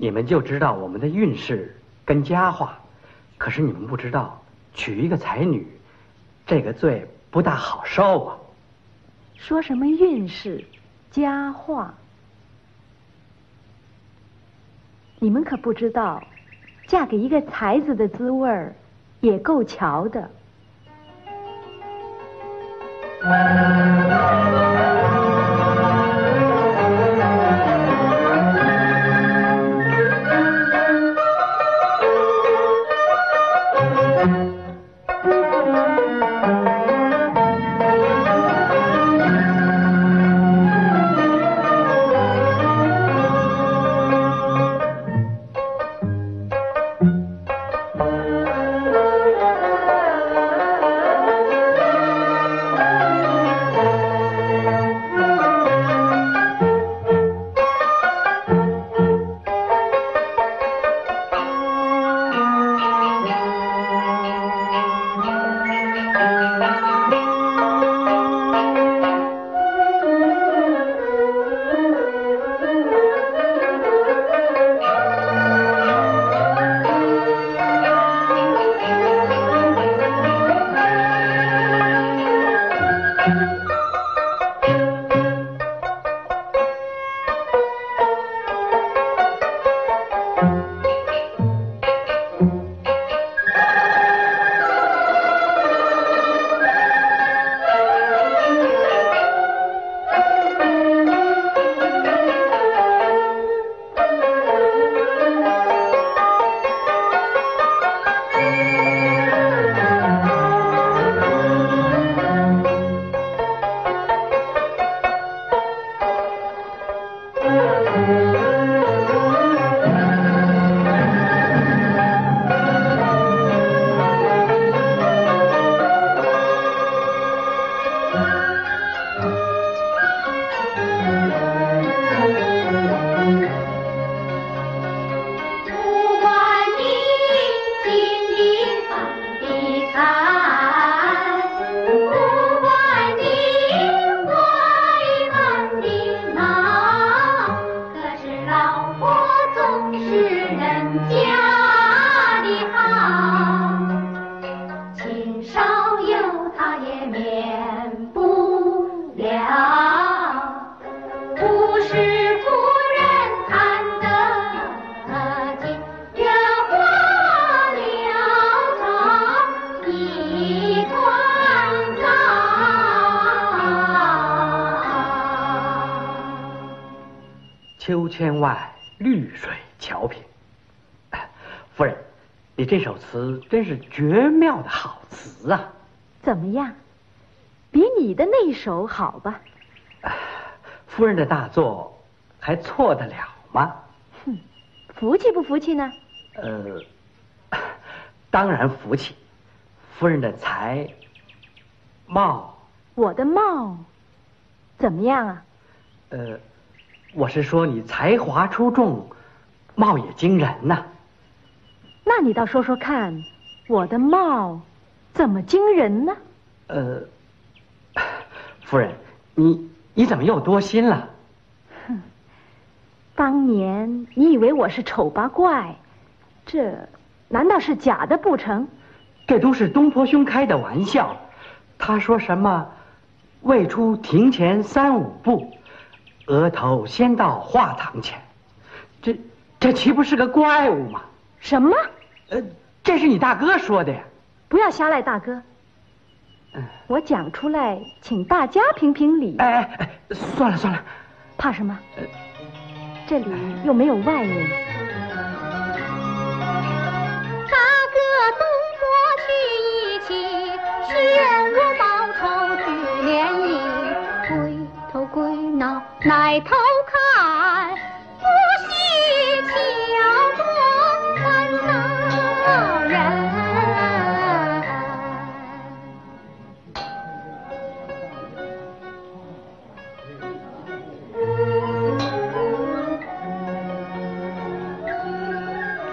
你们就知道我们的运势跟佳话，可是你们不知道，娶一个才女，这个罪不大好受啊。说什么运势、佳话？你们可不知道，嫁给一个才子的滋味儿，也够瞧的。 千万绿水桥平，夫人，你这首词真是绝妙的好词啊！怎么样，比你的那首好吧？夫人的大作还错得了吗？哼，服气不服气呢？当然服气。夫人的才貌，我的貌怎么样啊？我是说你才华出众，貌也惊人呐。那你倒说说看，我的貌怎么惊人呢？夫人，你怎么又多心了？哼，当年你以为我是丑八怪，这难道是假的不成？这都是东坡兄开的玩笑，他说什么“未出庭前三五步”。 额头先到画堂前，这岂不是个怪物吗？什么？这是你大哥说的呀！不要瞎赖大哥。我讲出来，请大家评评理。哎，算了算了，怕什么？这里又没有外人。大哥东坡去一起，陷入毛头举涟漪。 归脑乃偷看，不惜巧夺烦恼人。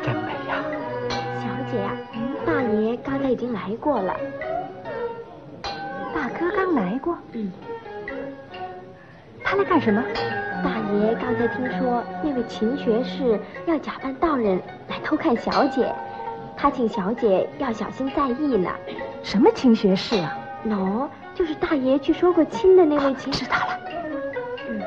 真美呀、小姐呀、大爷刚才已经来过了，大哥刚来过。他来干什么？大爷爷刚才听说那位秦学士要假扮道人来偷看小姐，他请小姐要小心在意呢。什么秦学士啊？喏，就是大爷去说过亲的那位秦。知道了。嗯。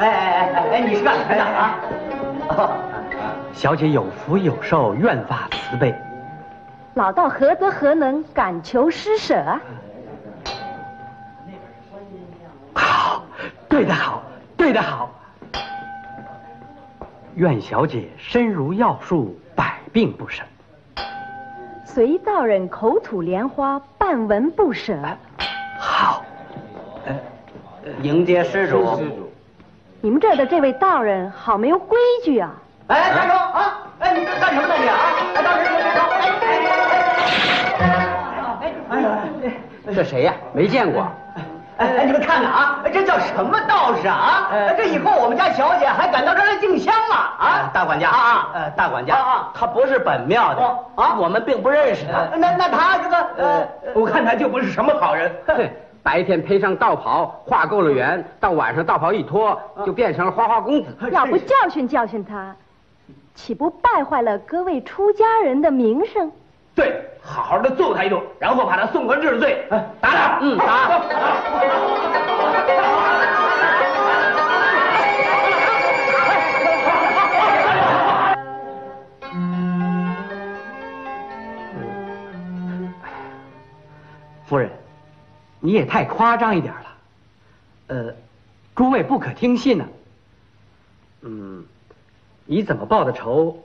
哎，你是干什么的啊？ 小姐有福有寿，愿发慈悲。老道何德何能，敢求施舍？好，对得好，对得好。愿小姐身如药树，百病不生。随道人口吐莲花，半文不舍。好。迎接施主。你们这儿的这位道人，好没有规矩啊！ 哎，站住啊！哎，你干什么呢你啊？哎，大人别动！哎，这谁呀？没见过。哎，你们看看啊，这叫什么道士啊？这以后我们家小姐还敢到这儿来进香了啊？大管家啊，大管家啊，他不是本庙的啊，我们并不认识他。那他这个我看他就不是什么好人。对，白天披上道袍，画够了圆，到晚上道袍一脱，就变成了花花公子。要不教训教训他？ 岂不败坏了各位出家人的名声？对，好好的揍他一顿，然后把他送官治罪，打他，打。夫人，你也太夸张一点了，诸位不可听信呢。嗯。 你怎么报的仇，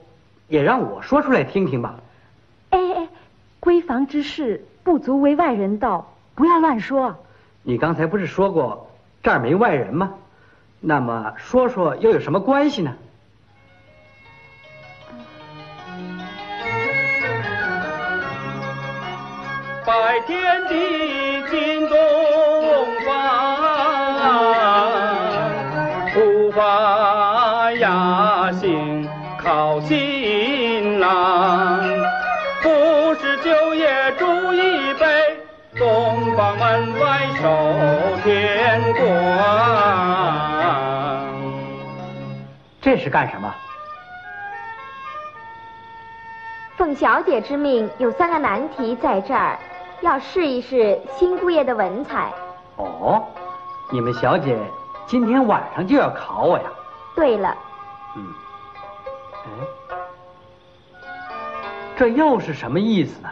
也让我说出来听听吧。哎，闺房之事不足为外人道，不要乱说。你刚才不是说过这儿没外人吗？那么说说又有什么关系呢？拜天地金东方，护法呀。 心靠新郎，不是九夜煮一杯，东方门外守天光。这是干什么？奉小姐之命，有三个难题在这儿，要试一试新姑爷的文采。哦，你们小姐今天晚上就要考我呀？对了。 嗯，哎，这又是什么意思呢？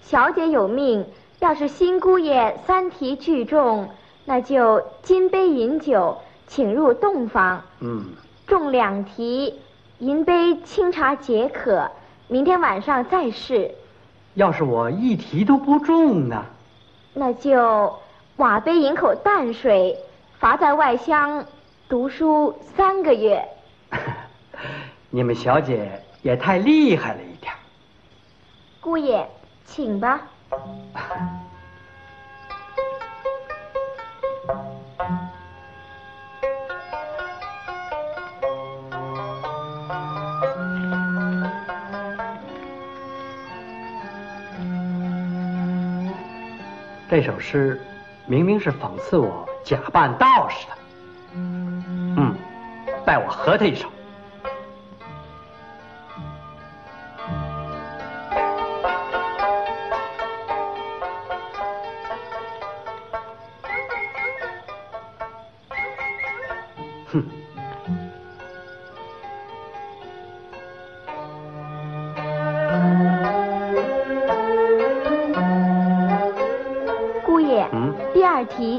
小姐有命，要是新姑爷三题俱中，那就金杯饮酒，请入洞房。嗯，中两题，银杯清茶解渴。明天晚上再试。要是我一题都不中呢？那就瓦杯饮口淡水，罚在外乡读书3个月。 你们小姐也太厉害了一点。姑爷，请吧。这首诗明明是讽刺我假扮道士的。嗯，拜我合他一首。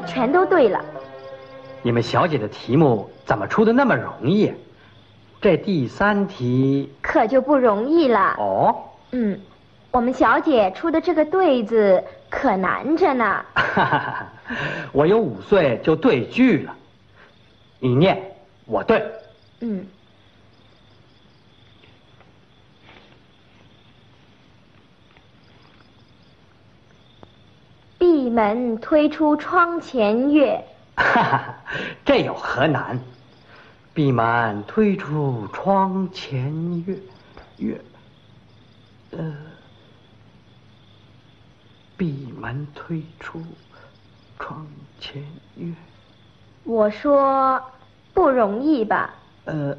全都对了。你们小姐的题目怎么出的那么容易？这第3题可就不容易了。哦。嗯，我们小姐出的这个对子可难着呢。哈哈哈！我有5岁就对句了，你念我对。嗯。闭门推出窗前月，哈哈，这有何难？碧满推出窗前月，碧满推出窗前月。我说不容易吧？哼。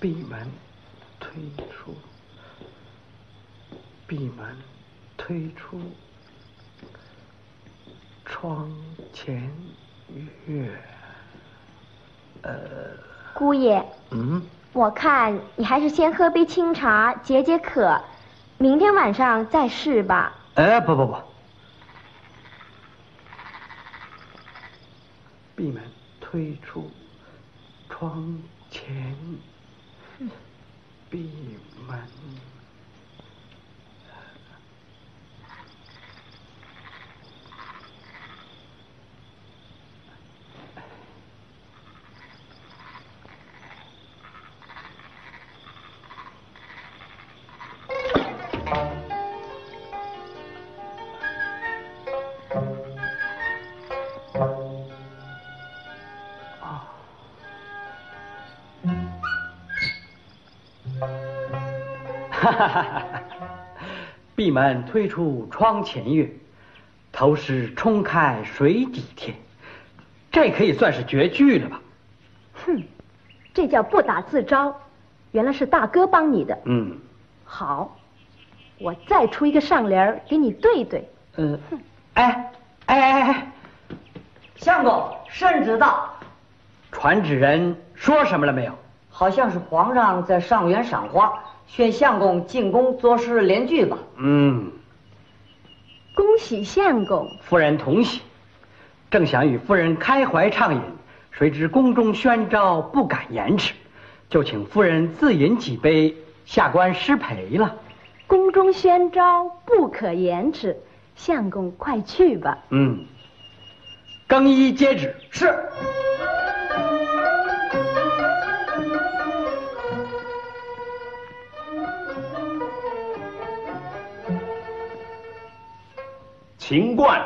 碧满推出，碧满推出。 窗前月，姑爷，我看你还是先喝杯清茶解解渴，明天晚上再试吧。哎，不，闭门推出窗前，闭门。 闭门推出窗前月，头诗冲开水底天，这可以算是绝句了吧？哼，这叫不打自招，原来是大哥帮你的。嗯，好，我再出一个上联儿给你对对。哎，相公圣旨到，传旨人说什么了没有？好像是皇上在上元赏花。 宣相公进宫作诗联句吧。嗯，恭喜相公。夫人同喜，正想与夫人开怀畅饮，谁知宫中宣召，不敢延迟，就请夫人自饮几杯，下官失陪了。宫中宣召，不可延迟，相公快去吧。嗯，更衣接旨。是。 秦观，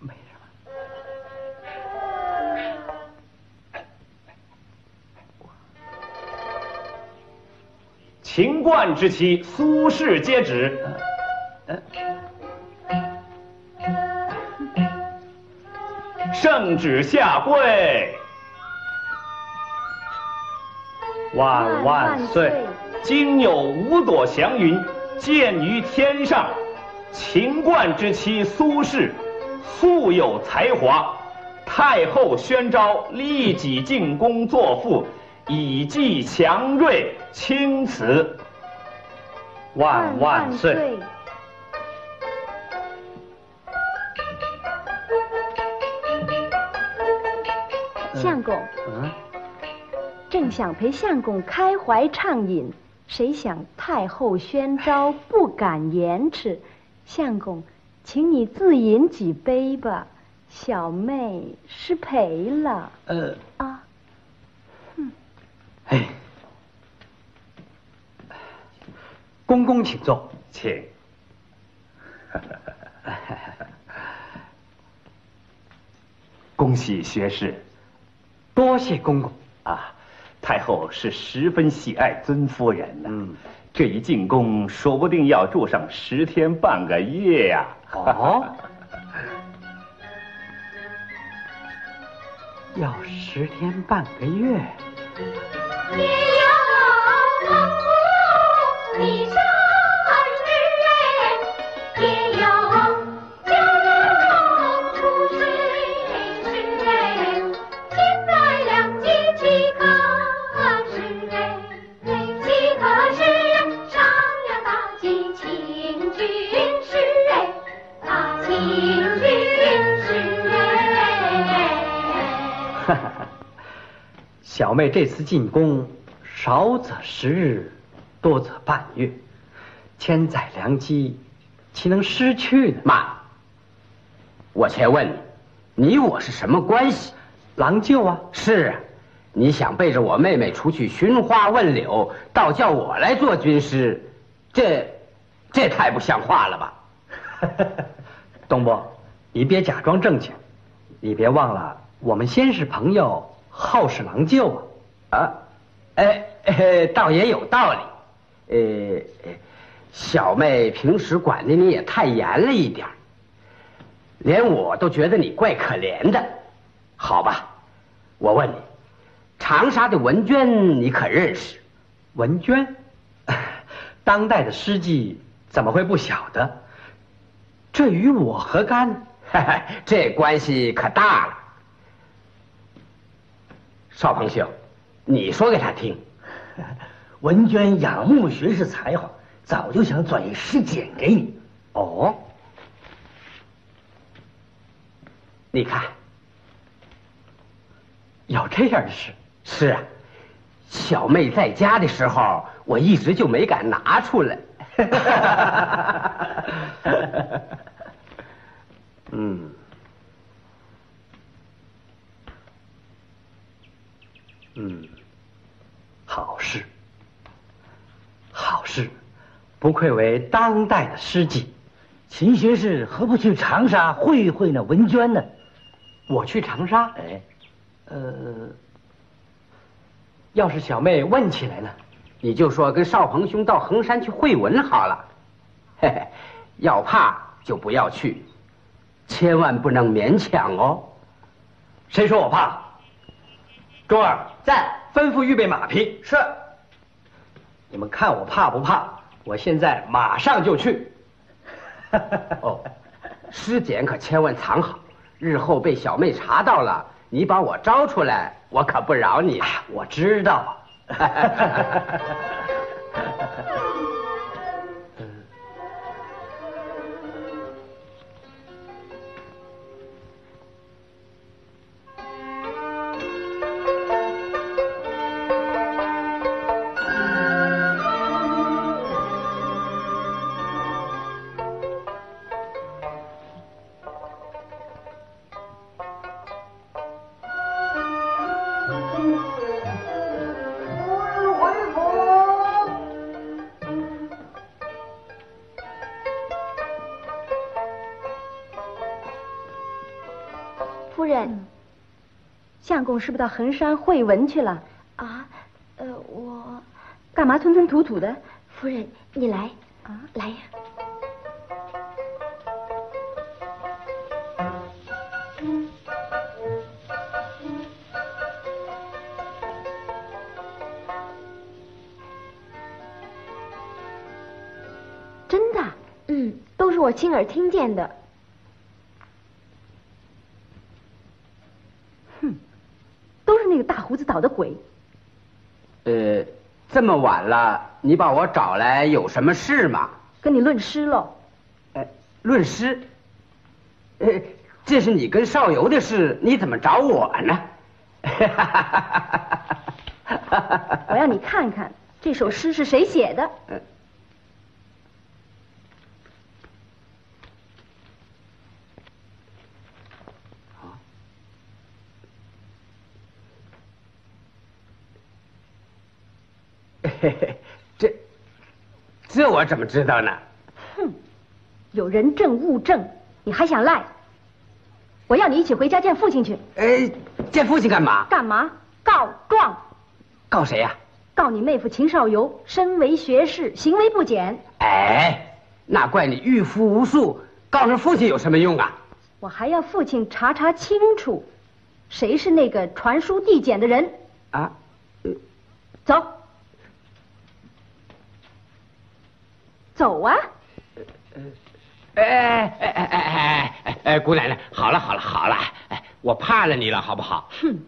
没什么。秦观之妻苏轼接旨。圣旨下跪，万万岁！今有五朵祥云见于天上，秦观之妻苏轼，素有才华，太后宣召，立己进宫作父，以继强锐，钦此。万万岁！ 相公，正想陪相公开怀畅饮，谁想太后宣召，不敢延迟。相公，请你自饮几杯吧，小妹失陪了。哎，公公请坐，请。恭喜学士。 多谢公公啊！太后是十分喜爱尊夫人的、这一进宫说不定要住上10天半个月呀、啊。哦，要10天半个月。天有老夫你生儿哎，也有。 小妹这次进宫，少则10日，多则半月，千载良机，岂能失去呢？慢！我且问你，你我是什么关系？郎舅啊？是啊，你想背着我妹妹出去寻花问柳，倒叫我来做军师，这太不像话了吧？东伯，你别假装正经，你别忘了我们先是朋友，后是郎舅啊！啊，倒也有道理。小妹平时管的你也太严了一点，连我都觉得你怪可怜的。好吧，我问你，长沙的文娟你可认识？文娟，当代的诗妓怎么会不晓得？这与我何干？这关系可大了。少鹏兄，你说给他听。文娟仰慕学士才华，早就想转移诗简给你。哦，你看，有这样的事？是啊，小妹在家的时候，我一直就没敢拿出来。嗯。嗯，好事，好事，不愧为当代的诗妓。秦学士何不去长沙会会那文娟呢？我去长沙？哎，要是小妹问起来呢，你就说跟少鹏兄到衡山去会文好了。嘿嘿，要怕就不要去，千万不能勉强哦。谁说我怕？中儿在，吩咐预备马匹。是。你们看我怕不怕？我现在马上就去。哦，尸检可千万藏好，日后被小妹查到了，你把我招出来，我可不饶你。啊、我知道。相公是不是到衡山会文去了啊？我干嘛吞吞吐吐的？夫人，你来啊，来呀！真的，嗯，都是我亲耳听见的。 胡子捣的鬼！这么晚了，你把我找来有什么事吗？跟你论诗喽。论诗？这是你跟少游的事，你怎么找我呢？我让你看看这首诗是谁写的。这我怎么知道呢？哼，有人证物证，你还想赖？我要你一起回家见父亲去。见父亲干嘛？干嘛？告状。告谁呀？告你妹夫秦少游，身为学士，行为不检。哎，那怪你御夫无术，告上父亲有什么用啊？我还要父亲查清楚，谁是那个传书递检的人啊？走。 走啊！姑奶奶，好了，我怕了你了，好不好？哼，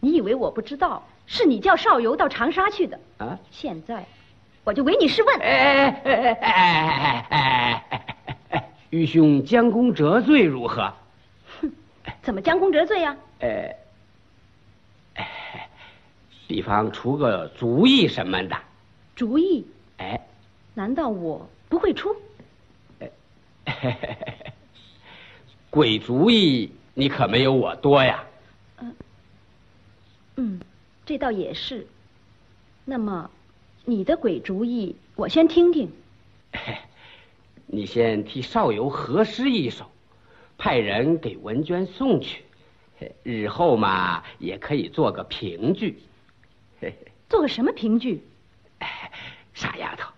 你以为我不知道？是你叫少游到长沙去的啊！现在我就唯你是问。愚兄将功折罪如何？哼，怎么将功折罪呀？比方出个主意什么的。主意？哎。 难道我不会出？鬼主意你可没有我多呀。嗯，这倒也是。那么，你的鬼主意，我先听听。你先替少游核诗一首，派人给文娟送去。日后嘛，也可以做个评剧。做个什么评剧？傻丫头。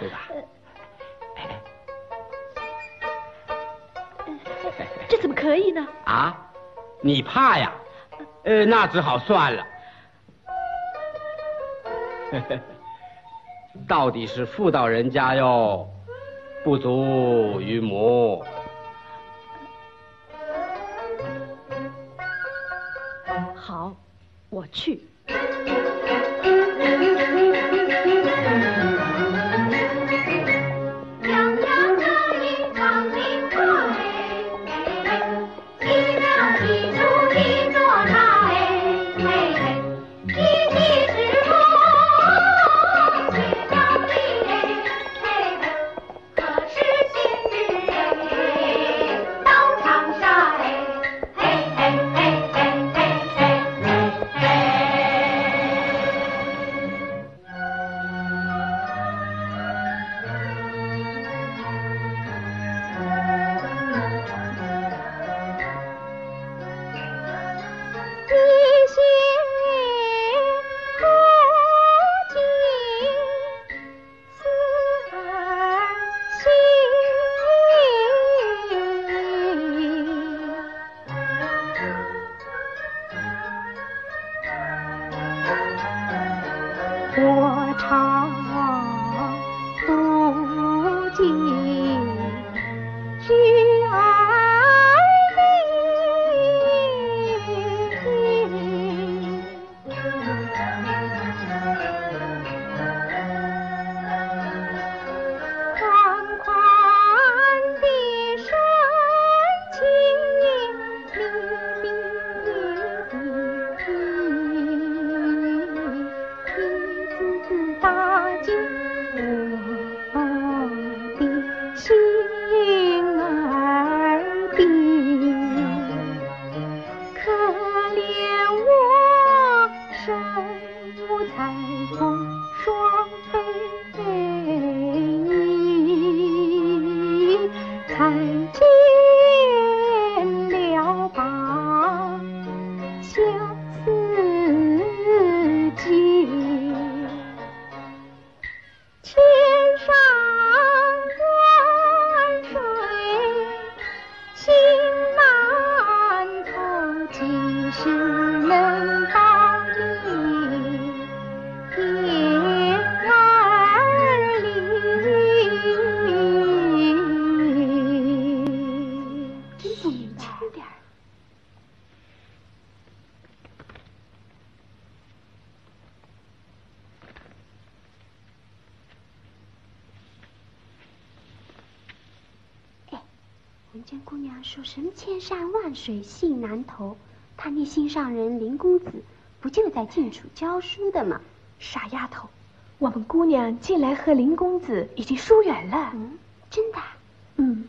对吧？这怎么可以呢？啊，你怕呀？那只好算了。到底是妇道人家哟，不足与母。好，我去。 说什么千山万水系南头，他那心上人林公子不就在近处教书的吗？傻丫头，我们姑娘近来和林公子已经疏远了。嗯，真的？嗯，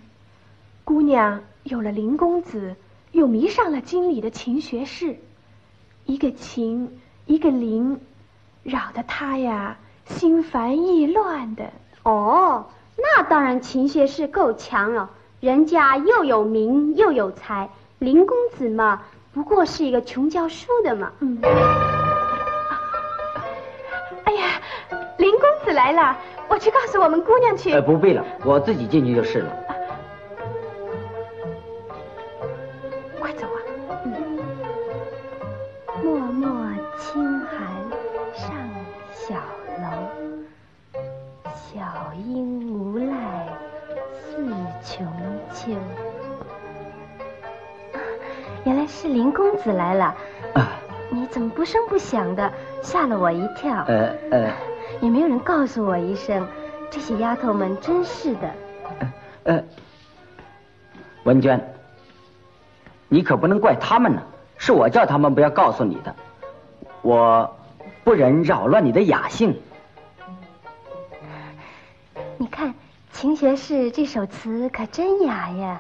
姑娘有了林公子，又迷上了京里的琴学士，一个琴，一个林，扰得她呀心烦意乱的。哦，那当然，琴学士够强了。 人家又有名又有才，林公子嘛，不过是一个穷教书的嘛。嗯。哎呀，林公子来了，我去告诉我们姑娘去。不必了，我自己进去就是了。快走啊！嗯。脉脉清寒上小楼，小莺无赖似穷秋。原来是林公子来了，你怎么不声不响的，吓了我一跳。也没有人告诉我一声，这些丫头们真是的。文娟，你可不能怪他们呢，是我叫他们不要告诉你的，我不忍扰乱你的雅兴。你看。秦学士这首词可真雅呀！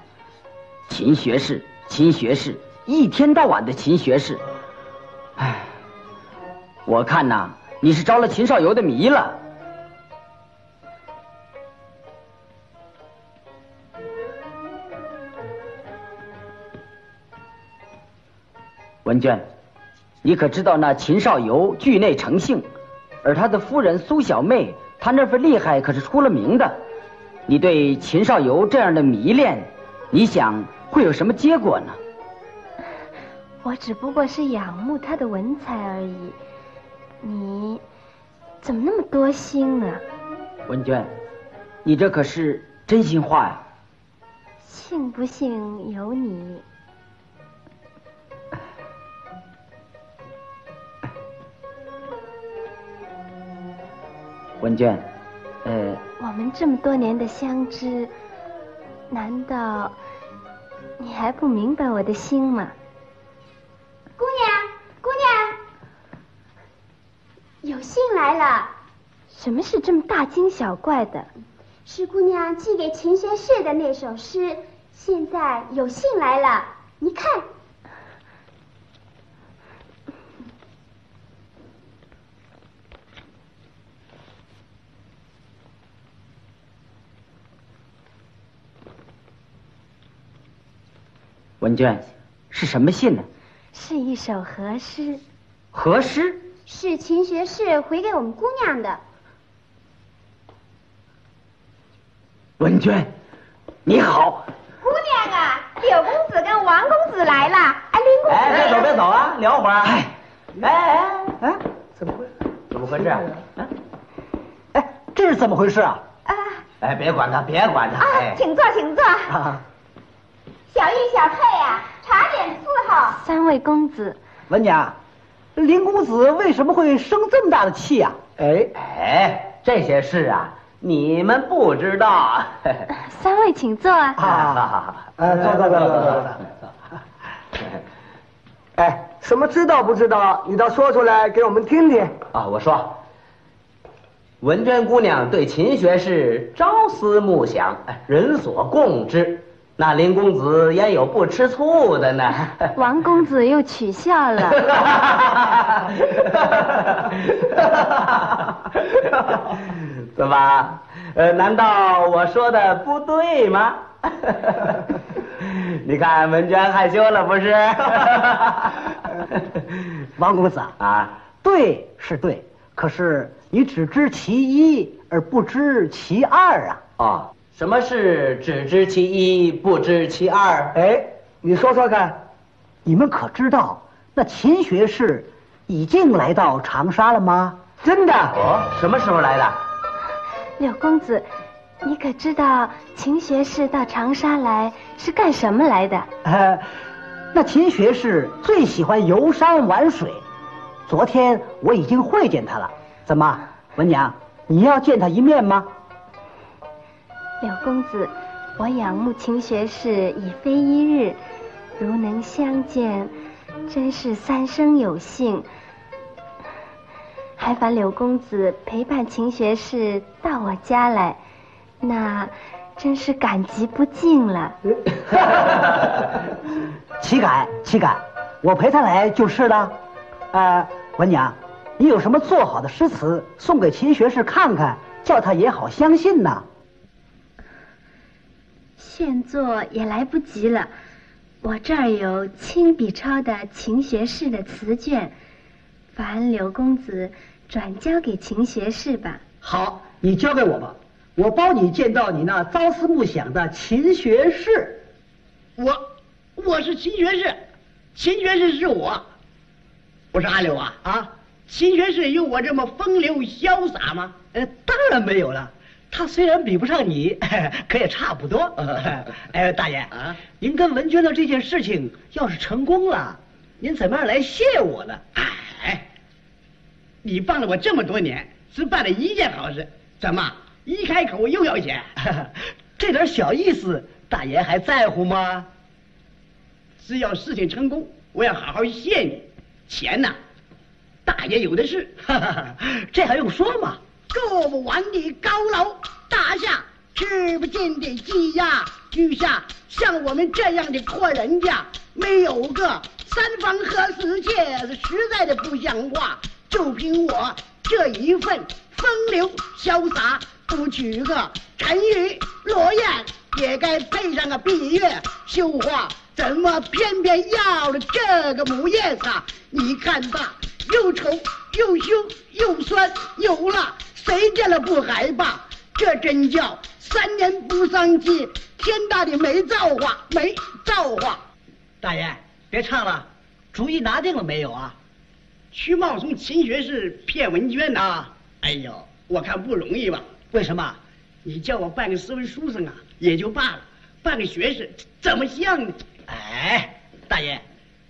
秦学士，秦学士，一天到晚的秦学士。哎，我看呐，你是着了秦少游的迷了。 文娟，你可知道那秦少游惧内成性，而他的夫人苏小妹，她那份厉害可是出了名的。你对秦少游这样的迷恋，你想会有什么结果呢？我只不过是仰慕他的文采而已。你怎么那么多心呢？文娟，你这可是真心话呀。信不信由你。 文娟，我们这么多年的相知，难道你还不明白我的心吗？姑娘，姑娘，有信来了。什么事这么大惊小怪的？是姑娘寄给秦学士的那首诗，现在有信来了，你看。 文娟，是什么信呢？是一首和诗。和诗是秦学士回给我们姑娘的。文娟，你好。姑娘啊，柳公子跟王公子来了，哎，林公子。哎，别走，别走啊，聊会儿啊。哎，哎，怎么回事啊？啊，哎，这是怎么回事啊？啊，哎，别管他，别管他。啊，请坐，请坐。啊。 小玉、小翠呀、啊，茶点伺候。三位公子，文娘，林公子为什么会生这么大的气呀、啊？哎，这些事啊，你们不知道。三位请坐啊。好，坐。哎，什么知道不知道？你倒说出来给我们听听。啊，我说，文娟姑娘对秦学士朝思暮想，人所共知。 那林公子焉有不吃醋的呢？王公子又取笑了。怎么？难道我说的不对吗？你看文娟害羞了不是？王公子啊，对是对，可是你只知其一而不知其二啊！哦。 什么是只知其一不知其二？哎，你说说看，你们可知道那秦学士已经来到长沙了吗？真的？哦，什么时候来的？柳公子，你可知道秦学士到长沙来是干什么来的？那秦学士最喜欢游山玩水，昨天我已经会见他了。怎么，文娘，你要见他一面吗？ 柳公子，我仰慕秦学士已非一日，如能相见，真是三生有幸。还烦柳公子陪伴秦学士到我家来，那真是感激不尽了。岂敢，我陪他来就是了。文娘，你有什么做好的诗词送给秦学士看看，叫他也好相信呢？ 现作也来不及了，我这儿有亲笔抄的秦学士的词卷，烦柳公子转交给秦学士吧。好，你交给我吧，我包你见到你那朝思暮想的秦学士。我是秦学士，秦学士是我。我说阿柳啊啊，秦学士有我这么风流潇洒吗？当然没有了。 他虽然比不上你，可也差不多。哎，大爷啊，您跟文娟的这件事情要是成功了，您怎么样来谢我呢？哎，你帮了我这么多年，只办了一件好事，怎么一开口又要钱？这点小意思，大爷还在乎吗？只要事情成功，我要好好谢你。钱呐，大爷有的是，这还用说吗？做不完的高楼大厦，吃不尽的鸡鸭鱼虾，像我们这样的阔人家，没有个三房和四妾，实在的不像话。就凭我这一份风流潇洒，不娶个沉鱼落雁，也该配上个闭月羞花。怎么偏偏要了这个母夜叉？你看吧，又丑又凶又酸又辣，谁见了不害怕？这真叫三年不丧妻，天大的没造化，没造化！大爷，别唱了，主意拿定了没有啊？屈茂松、秦学士骗文娟啊！哎呦，我看不容易吧？为什么？你叫我办个斯文书生啊，也就罢了，办个学士怎么像呢？哎，大爷，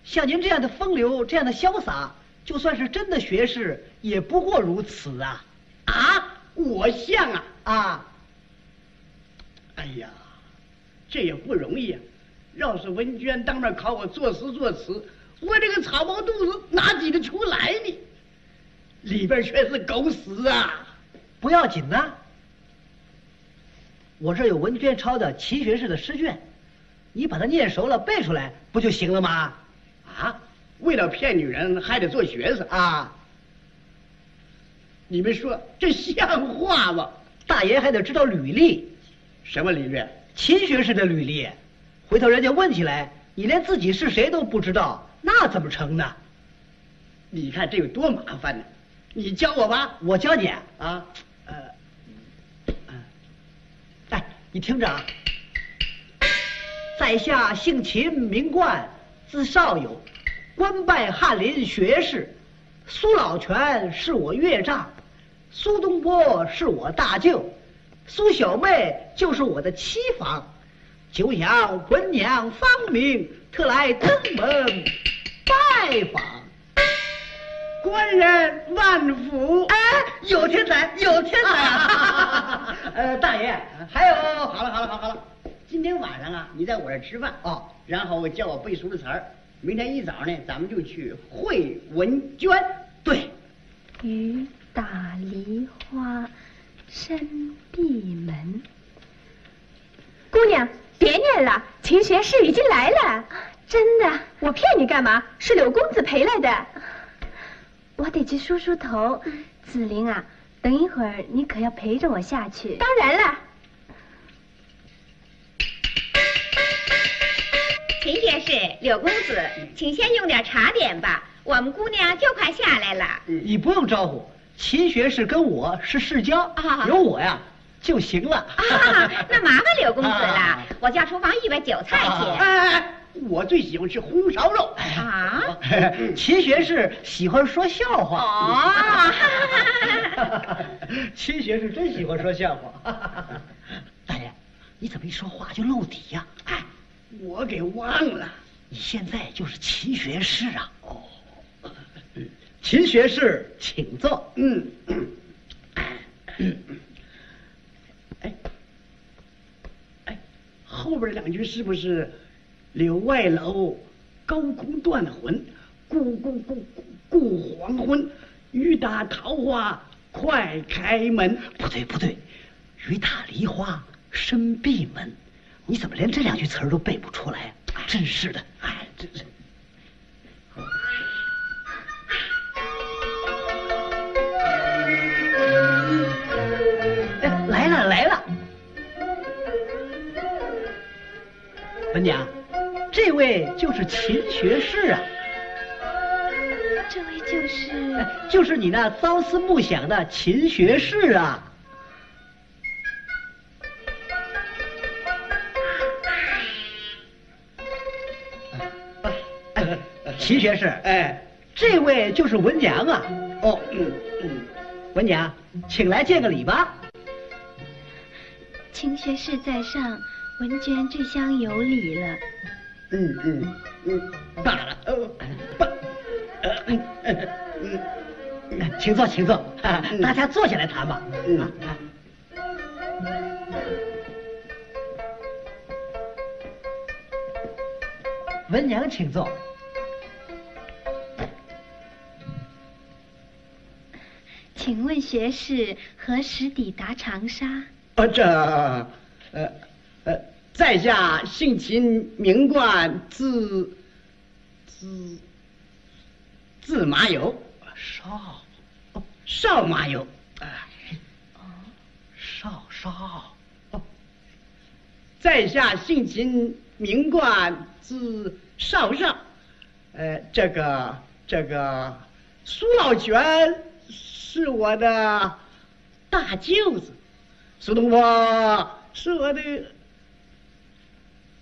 像您这样的风流，这样的潇洒，就算是真的学士，也不过如此啊！啊，我像啊！啊！哎呀，这也不容易啊！要是文娟当面考我作诗作词，我这个草包肚子哪挤得出来呢？里边全是狗屎啊！不要紧呐、啊，我这有文娟抄的齐学士的诗卷，你把它念熟了背出来不就行了吗？啊，为了骗女人还得做学生啊！你们说这像话吗？大爷还得知道履历，什么履历？秦学士的履历，回头人家问起来，你连自己是谁都不知道，那怎么成呢？你看这有多麻烦呢！你教我吧，我教你啊。哎，你听着啊，在下姓秦名冠，字少友，官拜翰林学士，苏老泉是我岳丈。苏东坡是我大舅，苏小妹就是我的妻房。久仰文娘芳名，特来登门拜访。官人万福！哎，有天才，有天才啊！大爷，还有，好了，今天晚上啊，你在我这吃饭哦，然后叫我背熟了词儿，明天一早呢，咱们就去会文娟。对，嗯。打梨花深闭门，姑娘别念了，秦学士已经来了。真的？我骗你干嘛？是柳公子陪来的。我得去梳梳头。紫菱啊，等一会儿你可要陪着我下去。当然了。秦学士，柳公子，请先用点茶点吧，我们姑娘就快下来了。你不用招呼。秦学士跟我是世交啊，有我呀就行了啊。那麻烦柳公子了，啊、我叫厨房预备酒菜去。哎，我最喜欢吃红烧肉啊。秦学士喜欢说笑话哦。秦学士真喜欢说笑话。大爷，你怎么一说话就露底呀、啊？哎，我给忘了，你现在就是秦学士啊。哦。秦学士，请坐。哎，后边两句是不是柳外楼高空断魂，顾黄昏，雨打桃花快开门？不对，雨打梨花深闭门。你怎么连这两句词儿都背不出来啊？真是的，哎，真是。来了，文娘，这位就是秦学士啊。这位就是你那朝思暮想的秦学士啊。秦学士，哎，这位就是文娘啊。哦，文娘，请来见个礼吧。秦学士在上，文娟最香有礼了。罢了，请坐，大家坐下来谈吧。文娘，请坐。请问学士何时抵达长沙？在下姓秦，名冠，字麻友，少麻友，在下姓秦，名冠，字少，苏老泉是我的大舅子，苏东坡是我的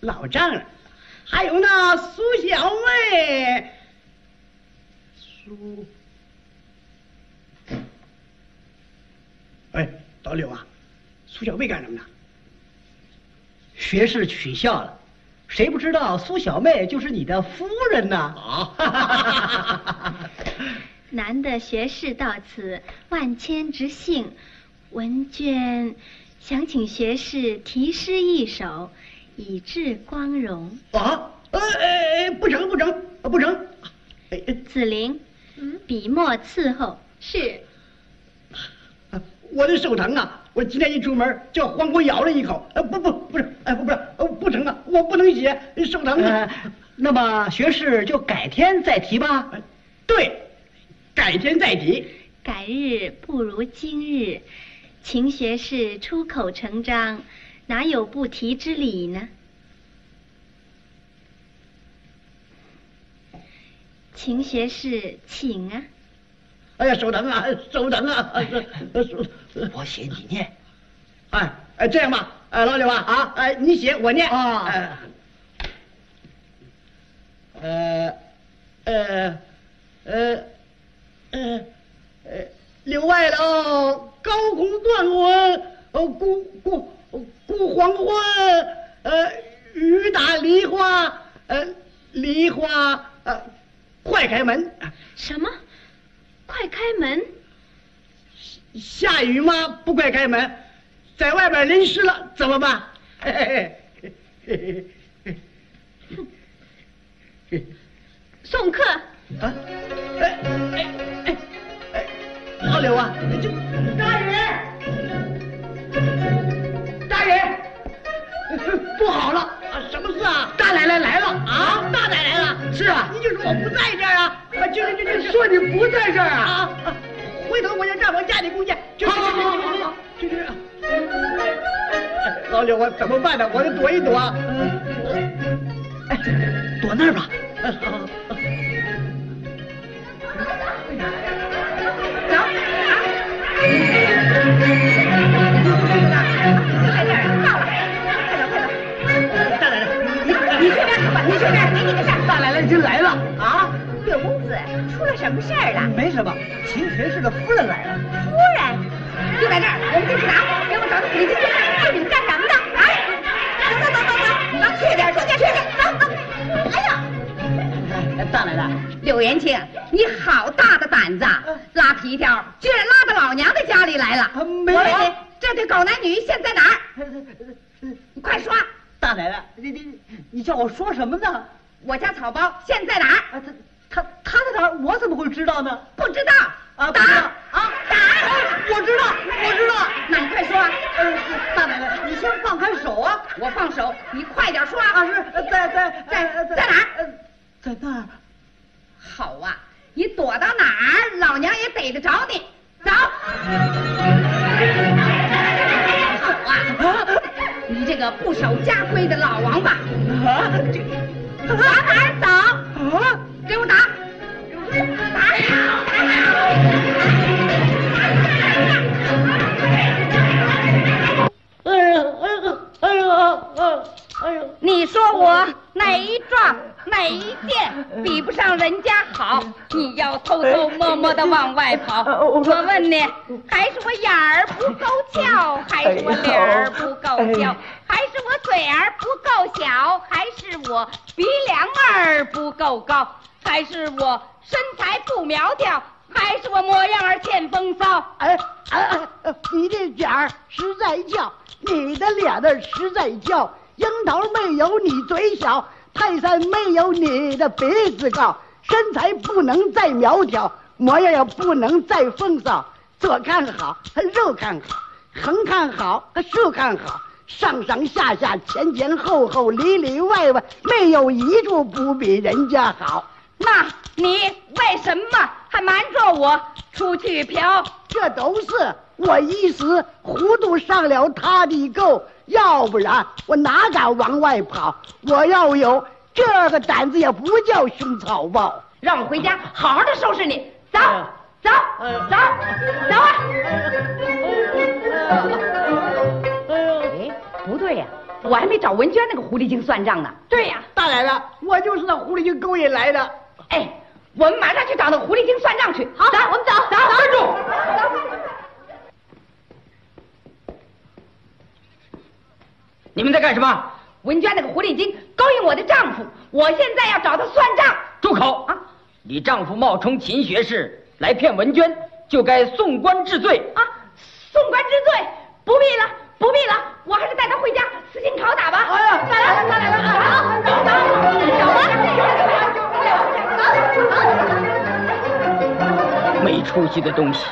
老丈人，还有那苏小妹，老柳啊，苏小妹干什么呢？学士取笑了，谁不知道苏小妹就是你的夫人呢？男的学士到此，万千之幸。文娟想请学士题诗一首，以致光荣。不成。子陵，笔墨伺候。是。我的手疼啊！我今天一出门叫黄瓜咬了一口。不成啊！我不能写，手疼啊。那么学士就改天再提吧。对，改天再提。改日不如今日，秦学士出口成章，哪有不提之理呢？秦学士，请啊！哎呀，手疼啊，手疼啊！我写你念。这样吧，老柳啊，你写我念啊。柳外楼，高拱断魂，顾黄昏，雨打梨花，梨花，快开门！什么？快开门！下雨吗？不快开门，在外边淋湿了怎么办？送客。老柳啊，大人，大人，不好了！什么事啊？大奶奶来了啊！大奶奶了，是啊，你就说我不在这儿啊！就是说你不在这儿啊！回头我就让我家里姑娘，就是。老柳，我怎么办呢？我得躲一躲。躲那儿吧。什么事儿了？没什么，秦学士的夫人来了。夫人就在这儿，我们进去拿。给我找个鬼子进来，看你们干什么呢？啊！走，快点，走！哎呀，大奶奶，柳延庆，你好大的胆子，拉皮条，居然拉到老娘的家里来了！没有，我问你，这对狗男女现在哪儿？你快说！大奶奶，你叫我说什么呢？我家草包现在哪儿？他在哪儿？我怎么会知道呢？不知道啊！打！我知道。那你快说啊！大奶奶，你先放开手啊！我放手，你快点说啊！是在哪儿？在那儿。好啊！你躲到哪儿，老娘也逮得着你。走！好啊！你这个不守家规的老王八！往哪儿走？给我打！打！哎呦！你说我哪一桩哪一件比不上人家好？你要偷偷摸摸的往外跑，我问你，还是我眼儿不够翘，还是我脸儿不够焦？还是我嘴儿不够小，还是我鼻梁儿不够高，还是我身材不苗条，还是我模样儿欠风骚？你的卷儿实在翘，你的脸儿实在翘，樱桃没有你嘴小，泰山没有你的鼻子高，身材不能再苗条，模样也不能再风骚，左看好，右看好。横看好，竖看好，上上下下，前前后后，里里外外，没有一处不比人家好。那你为什么还瞒着我出去嫖？这都是我一时糊涂上了他的钩，要不然我哪敢往外跑？我要有这个胆子，也不叫胸草包。让我回家好好的收拾你，走。走啊！哎，不对呀，我还没找文娟那个狐狸精算账呢。对呀，大来了，我就是那狐狸精勾引来的。哎，我们马上去找那狐狸精算账去。好，走，我们走，走，站住！你们在干什么？文娟那个狐狸精勾引我的丈夫，我现在要找他算账。住口！啊，你丈夫冒充秦学士来骗文娟，就该送官治罪啊！送官治罪，不必了，不必了，我还是带他回家私刑拷打吧。哎呀，再来了，走吧，没出息的东西！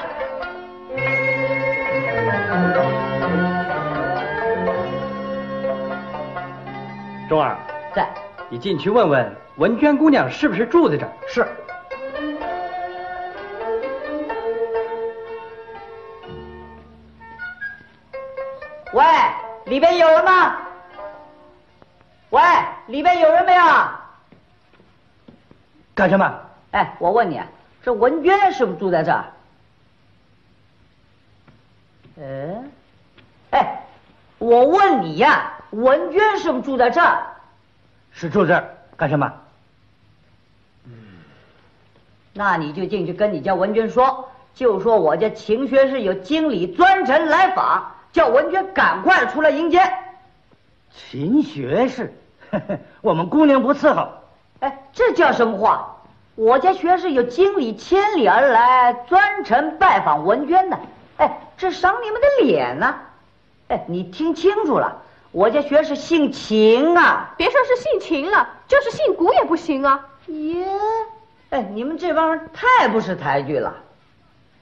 钟儿，在，你进去问问文娟姑娘是不是住在这儿？是。喂，里边有人吗？喂，里边有人没有？干什么？哎，我问你，这文娟是不是住在这儿？嗯，哎，我问你呀，文娟是不是住在这儿？是住这儿，干什么？嗯，那你就进去跟你家文娟说，就说我家秦学士有经理专程来访。叫文娟赶快出来迎接。秦学士，我们姑娘不伺候。哎，这叫什么话？我家学士有经理千里而来，专程拜访文娟呢。哎，这赏你们的脸呢。哎，你听清楚了，我家学士姓秦啊。别说是姓秦了，就是姓古也不行啊。耶，哎，你们这帮人太不识抬举了。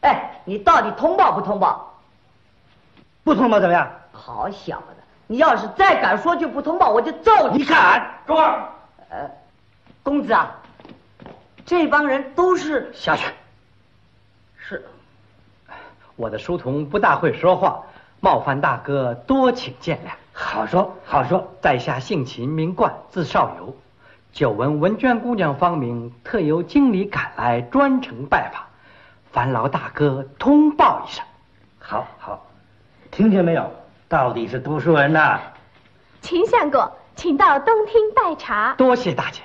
哎，你到底通报不通报？不通报怎么样？好小子，你要是再敢说句不通报，我就揍你！你敢？中儿，公子啊，这帮人都是下去。是，我的书童不大会说话，冒犯大哥多请见谅。好说，在下姓秦名冠，字少游，久闻文娟姑娘芳名，特由经理赶来专程拜访，烦劳大哥通报一声。好。听见没有？到底是读书人呐！秦相公，请到东厅拜茶。多谢大姐。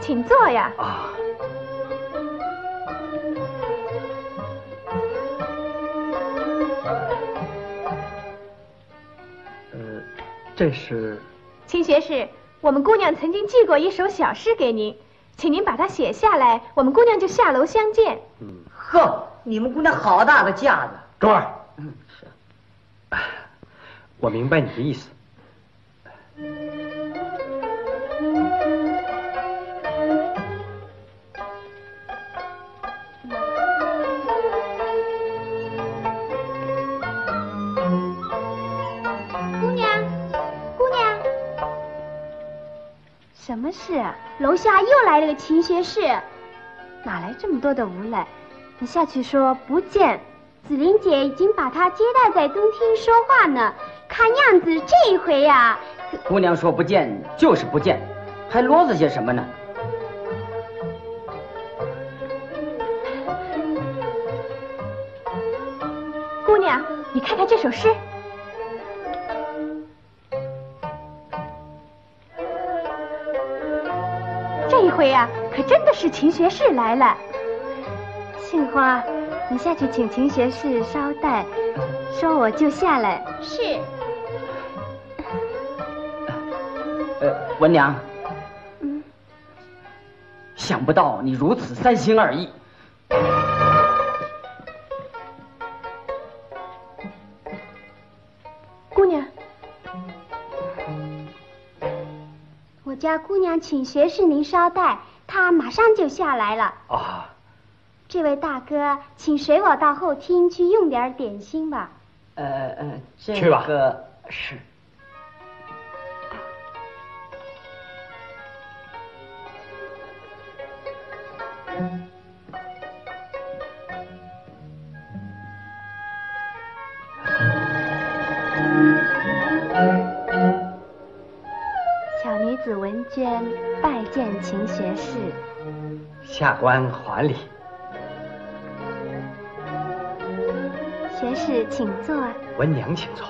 请坐呀！啊，这是秦学士，我们姑娘曾经寄过一首小诗给您，请您把它写下来，我们姑娘就下楼相见。嗯，呵，你们姑娘好大个架子！周儿，是，我明白你的意思。是啊，楼下又来了个秦学士，哪来这么多的无赖？你下去说不见，紫菱姐已经把他接待在东厅说话呢。看样子这一回呀，姑娘说不见就是不见，还啰嗦些什么呢？姑娘，你看看这首诗。回啊，可真的是秦学士来了。杏花，你下去请秦学士稍待，说我就下来。是。文娘。嗯。想不到你如此三心二意。 家姑娘，请学士您稍待，他马上就下来了。啊，这位大哥，请随我到后厅去用点点心吧。这个是。拜见秦学士，下官还礼。学士请坐。文娘请坐。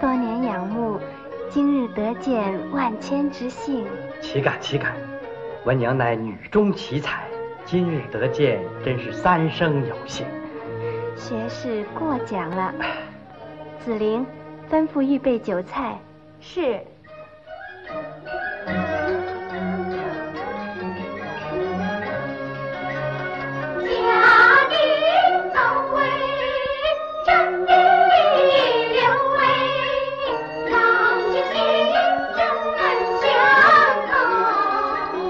多年仰慕，今日得见，万千之幸。岂敢岂敢，文娘乃女中奇才，今日得见，真是三生有幸。学士过奖了。紫菱。 吩咐预备酒菜。是。家丁走回，真的留位，老爷心正难下口，谁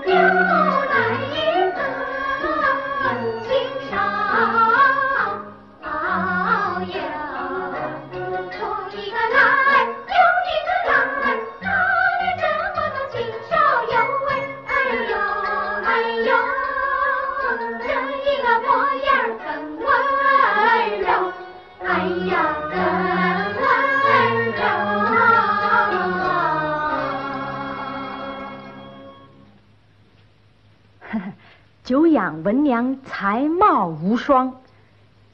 知道又来一个情伤。 久仰文娘才貌无双，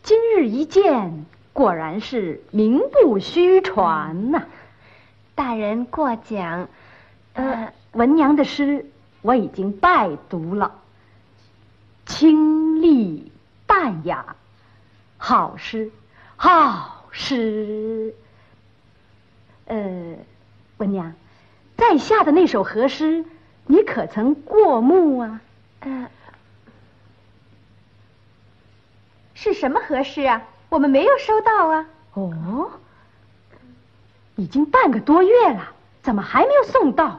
今日一见，果然是名不虚传呐、啊！大人过奖。文娘的诗我已经拜读了，清丽淡雅，好诗，好诗。文娘，在下的那首和诗，你可曾过目啊？是什么和诗啊？我们没有收到啊。哦，已经半个多月了，怎么还没有送到？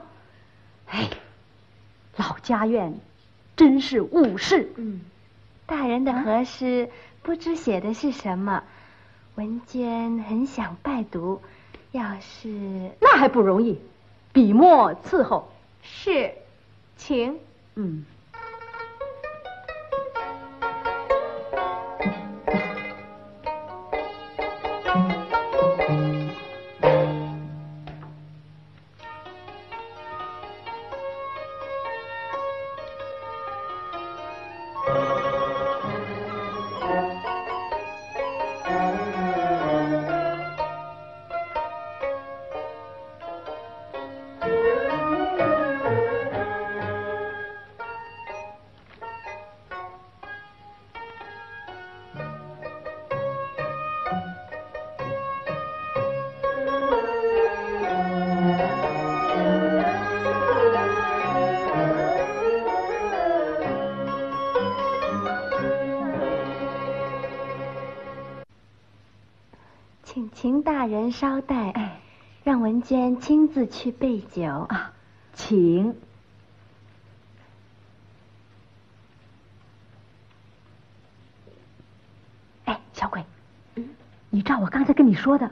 哎，老家院真是误事。嗯，大人的和诗不知写的是什么，文娟很想拜读，要是那还不容易，笔墨伺候。是，请。嗯。 秦大人稍待，让文娟亲自去备酒啊，请。哎，小鬼，嗯，你照我刚才跟你说的，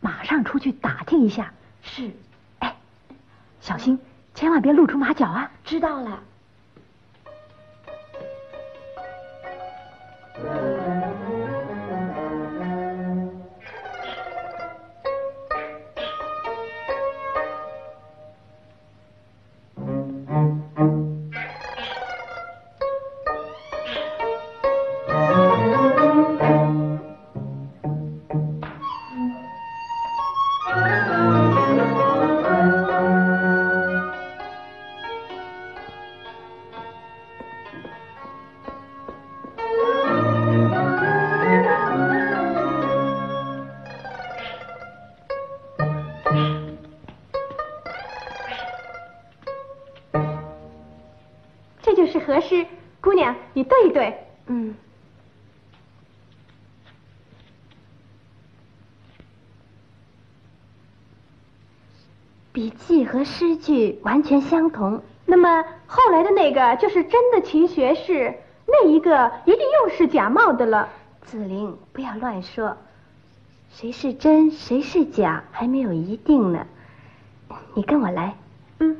马上出去打听一下。是。哎，小心，千万别露出马脚啊！知道了。姑娘，你对一对，嗯。 笔记和诗句完全相同，那么后来的那个就是真的勤学士，那一个一定又是假冒的了。子菱，不要乱说，谁是真谁是假还没有一定呢。你跟我来，嗯。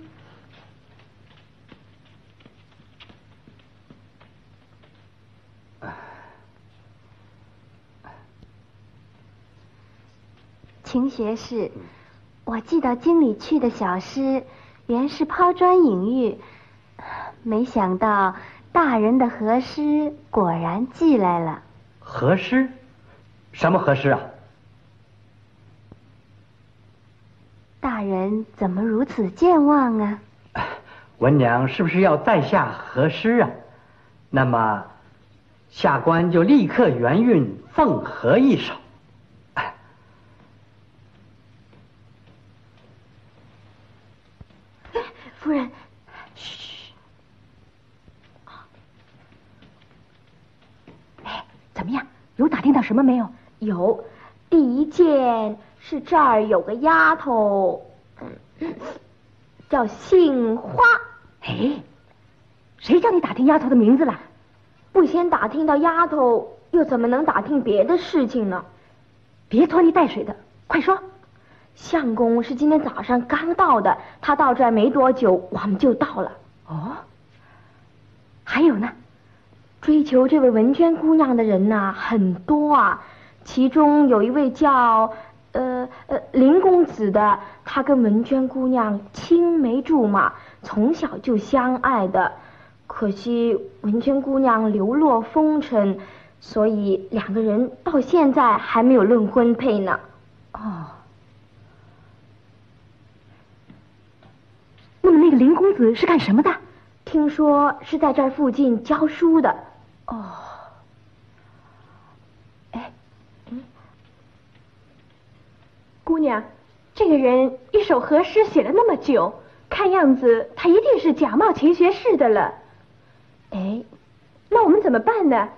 勤学士。 我寄到京里去的小诗，原是抛砖引玉，没想到大人的和诗果然寄来了。和诗？什么和诗啊？大人怎么如此健忘啊？文娘是不是要再下和诗啊？那么，下官就立刻原韵奉和一首。 夫人，嘘，哎，怎么样？有打听到什么没有？有，第一件是这儿有个丫头，叫杏花。哎，谁叫你打听丫头的名字了？不先打听到丫头，又怎么能打听别的事情呢？别拖泥带水的，快说。 相公是今天早上刚到的，他到这儿没多久，我们就到了。哦，还有呢，追求这位文娟姑娘的人呐、很多啊，其中有一位叫林公子的，他跟文娟姑娘青梅竹马，从小就相爱的，可惜文娟姑娘流落风尘，所以两个人到现在还没有论婚配呢。哦。 那么那个林公子是干什么的？听说是在这儿附近教书的。哦。哎，嗯，姑娘，这个人一首和诗写了那么久，看样子他一定是假冒勤学士的了。哎，那我们怎么办呢？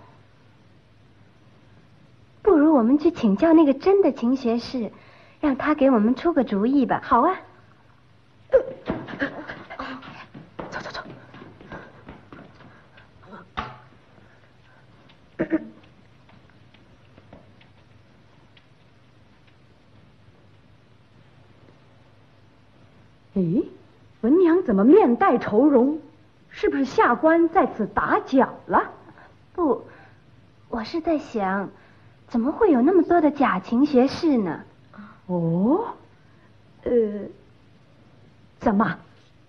不如我们去请教那个真的勤学士，让他给我们出个主意吧。好啊。 走走走！咦，文娘怎么面带愁容？是不是下官在此打搅了？不，我是在想，怎么会有那么多的假勤学士呢？哦，怎么，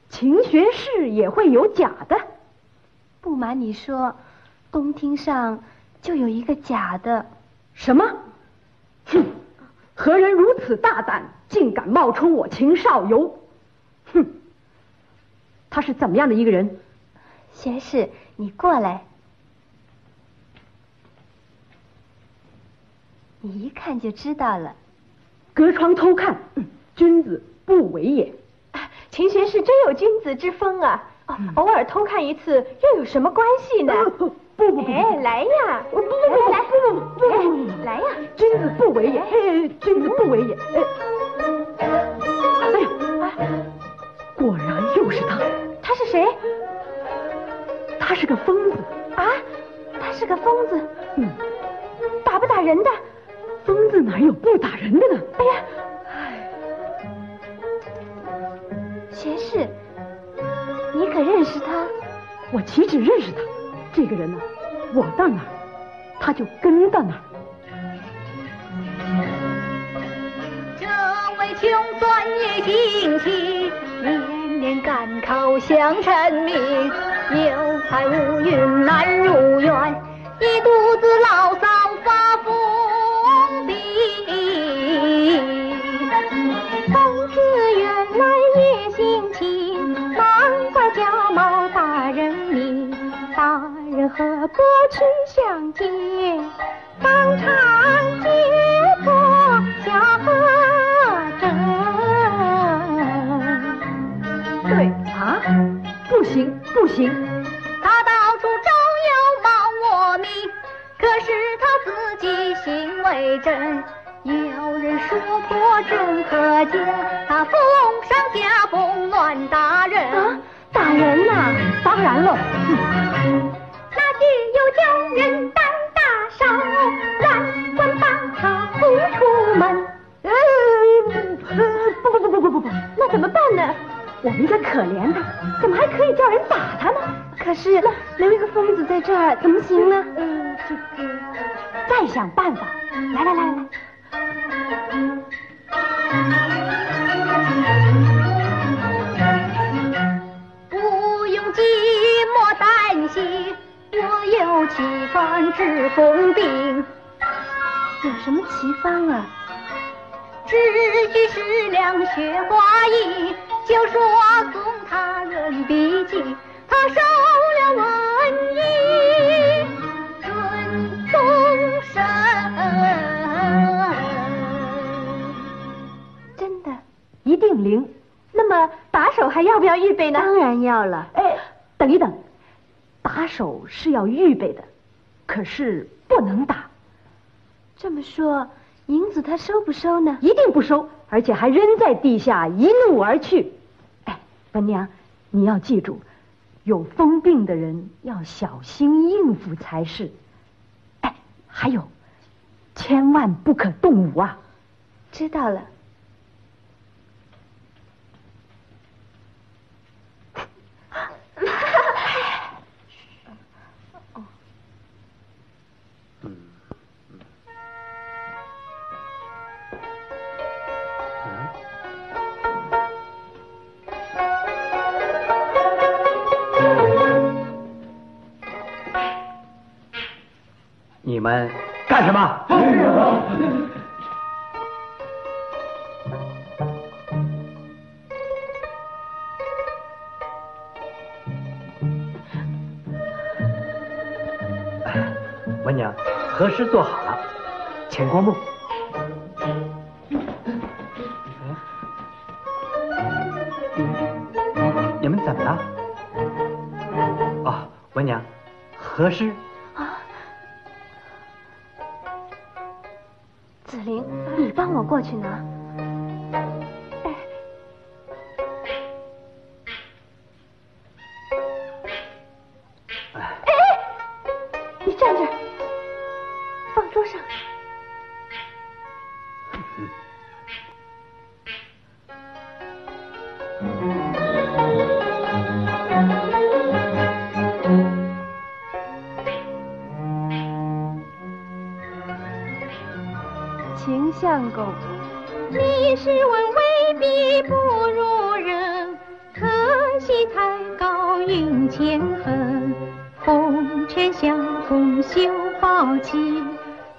勤学士也会有假的？不瞒你说，宫厅上就有一个假的。什么？哼！何人如此大胆，竟敢冒充我秦少游？哼！他是怎么样的一个人？学士，你过来。你一看就知道了。隔窗偷看，君子不为也。 秦学士真有君子之风啊！哦，偶尔偷看一次又有什么关系呢？不，哎，来呀！不，来呀！君子不为也，君子不为也。哎呀，果然又是他。他是谁？他是个疯子啊！他是个疯子。嗯，打不打人的？疯子哪有不打人的呢？哎呀！ 学士，你可认识他？我岂止认识他，这个人呢、我到哪儿，他就跟到哪儿。这位穷酸也精气，年年赶考想成名，有才无运难如愿，一肚子牢骚发疯病。疯子原来。 和过去相见，当场揭破假和真。对啊，不行不行，他到处找。为真。有人说破真和假，他封上家风乱打人。啊，打人呐，啊，当然了。那具有叫人担大烧，让官把他轰出门。不，那怎么办呢？我们这可怜他，怎么还可以叫人打他呢？可是留一个疯子在这儿怎么行呢？再想办法。来。不用寂寞担心，我有奇方治疯病。有什么奇方啊？只需适量学花艺，就说送他人笔记，他收了文艺，准终身。一定灵。那么打手还要不要预备呢？当然要了。哎，等一等，打手是要预备的，可是不能打。这么说，银子他收不收呢？一定不收，而且还扔在地下，一怒而去。哎，文娘，你要记住，有疯病的人要小心应付才是。哎，还有，千万不可动武啊！知道了。你们干什么？文娘，何时做好了？请过目。你们怎么了？哦，文娘，何时？子玲，你帮我过去拿。哎，你站这儿，放桌上。相公，你是文未必不如人，可惜才高云千恨。红尘相逢休抱膝，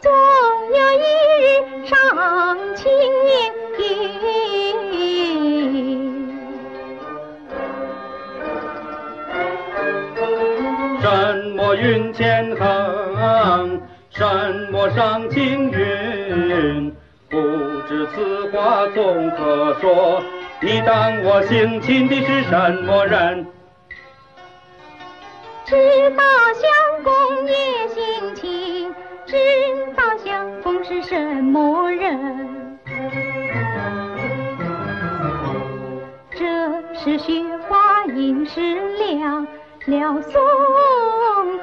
总有一日上青云。什么云千恨，什么上青云。不知此话总可说，你当我性侵的是什么人？知道相公也性侵，知道相公是什么人？这是雪花银石了了送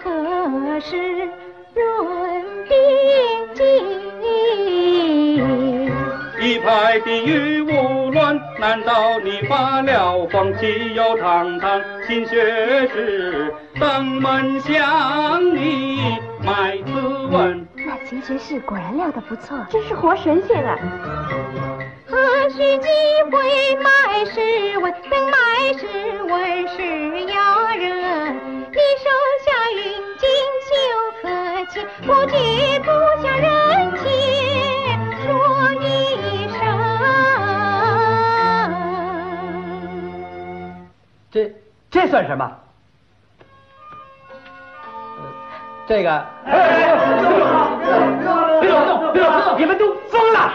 何时润鬓巾？一派的雨无乱，难道你发了疯？岂有堂堂新学士登门向你买字文？那秦学士果然料得不错，真是活神仙啊！何须忌讳卖诗文？能卖诗文是妖人，你手下云锦绣可期，不惧不向人情。这算什么？这个，别动！你们都疯了！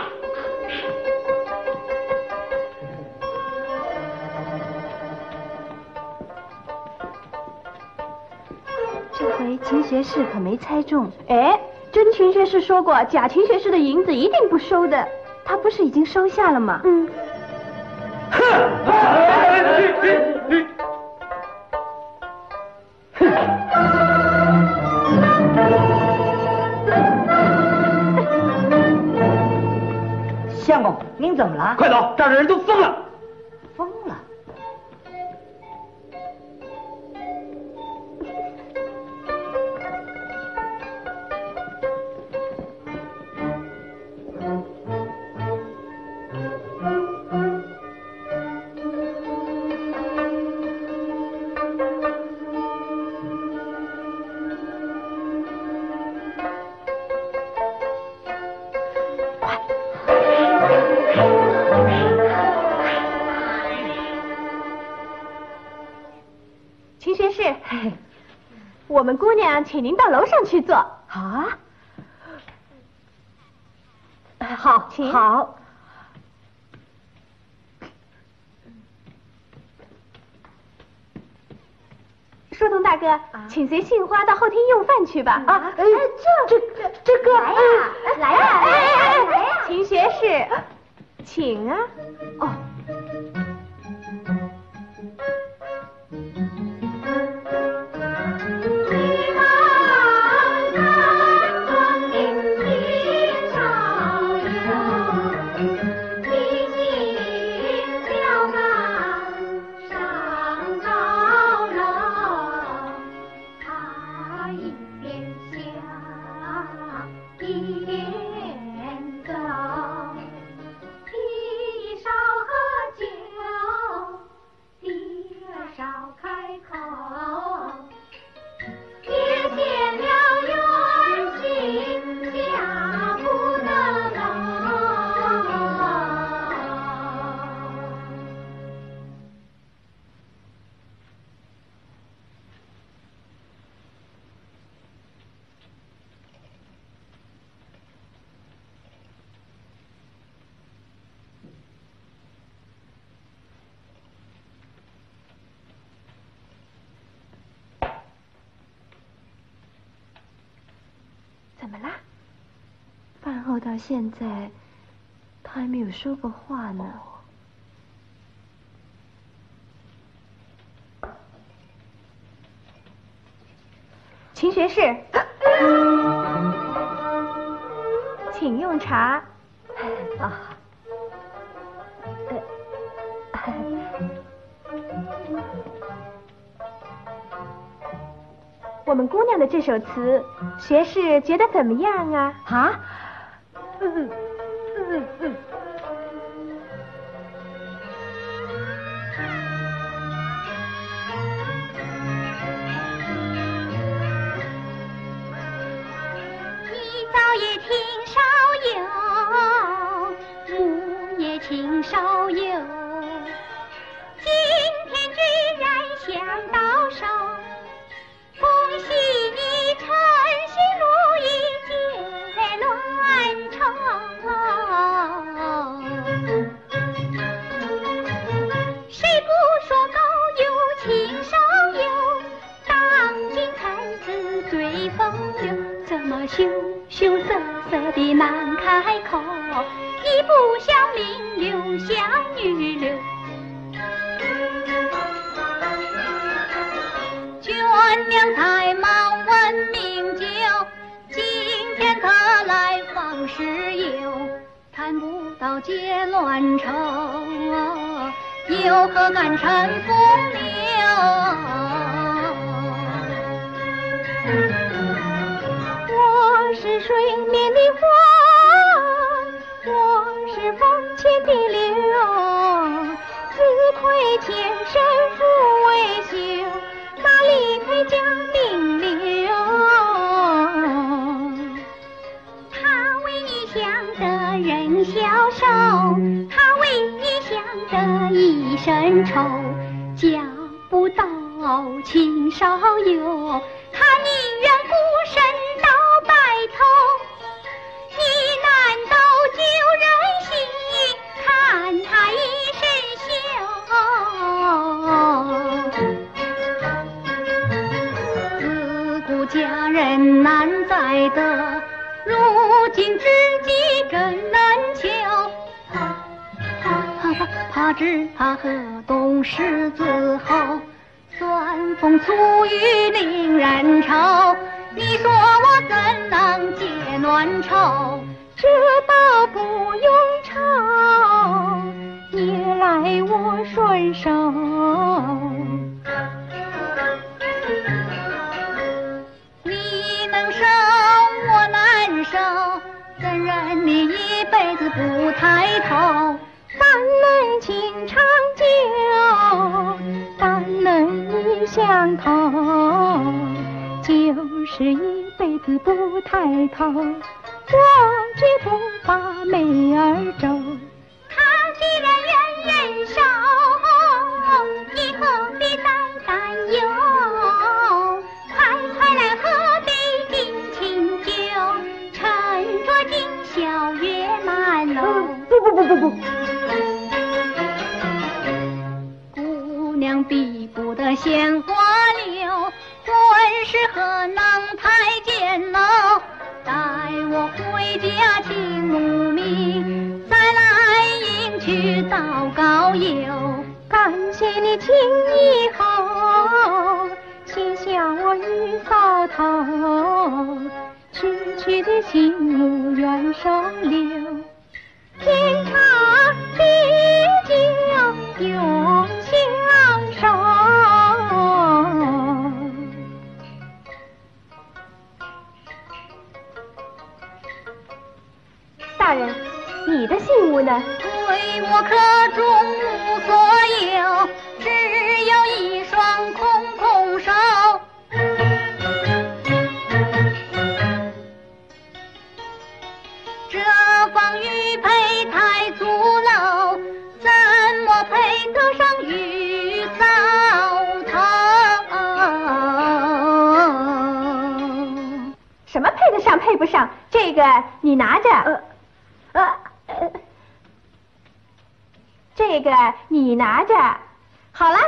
这回秦学士可没猜中，哎，真琴学士说过，假琴学士的银子一定不收的。他不是已经收下了吗？嗯。哼！相公，您怎么了？快走！这儿的人都疯了。疯了。 我们姑娘，请您到楼上去坐。好啊，好，请好。书童大哥，请随杏花到后厅用饭去吧。啊，哎，这个，来呀，来呀，来呀！秦学士，请啊。哦。 怎么啦？饭后到现在，他还没有说过话呢。秦学士，请用茶。啊。 我们姑娘的这首词，学士觉得怎么样啊？啊？一早也听少有，午夜听少有，今天居然想到手。 恭喜你尘世路已解乱愁，谁不说高有情少有？当今才子最风流，怎么羞羞涩涩的难开口？一不像名流，像女流。 官娘太忙问名酒，今天他来访时友，看不到解乱愁，又何敢乘风流？我是水面的花，我是风前的柳，自愧前生不为羞。 哪里配将名流？他为你想得人消瘦，他为你想得一身愁。交不到情少有，他宁愿孤身到白头。你难道就忍心看他一身锈？ 佳人难再得，如今知己更难求，怕只怕河东狮子吼，酸风粗雨令人愁。你说我怎能解暖愁？这倒不用愁，你来我顺手。 不抬头，但论情长久，但论意相投，就是一辈子不抬头，我只不把美儿走。他既然人人守候，以后的担担忧，快来喝杯敬亲酒，趁着今宵月。 不，姑娘比不得鲜花柳，婚事何能太简陋？带我回家请母命，再来迎娶到高友。感谢你情义厚，卸下我玉搔头，区区的心无缘收留。 天长地久永相守。大人，你的信物呢？对我可终无所有，只有一双空手。 配不上这个，你拿着。这个你拿着。好了，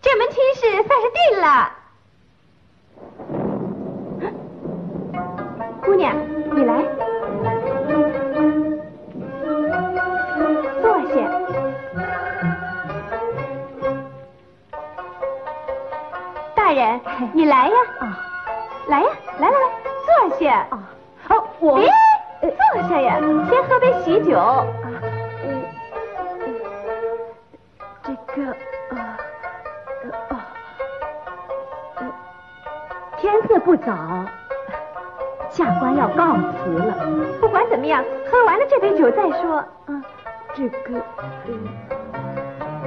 这门亲事算是定了。姑娘，你来，坐下。大人，你来呀！来呀，来，坐下。我坐下呀，先喝杯喜酒。这个天色不早，下官要告辞了。不管怎么样，喝完了这杯酒再说。这个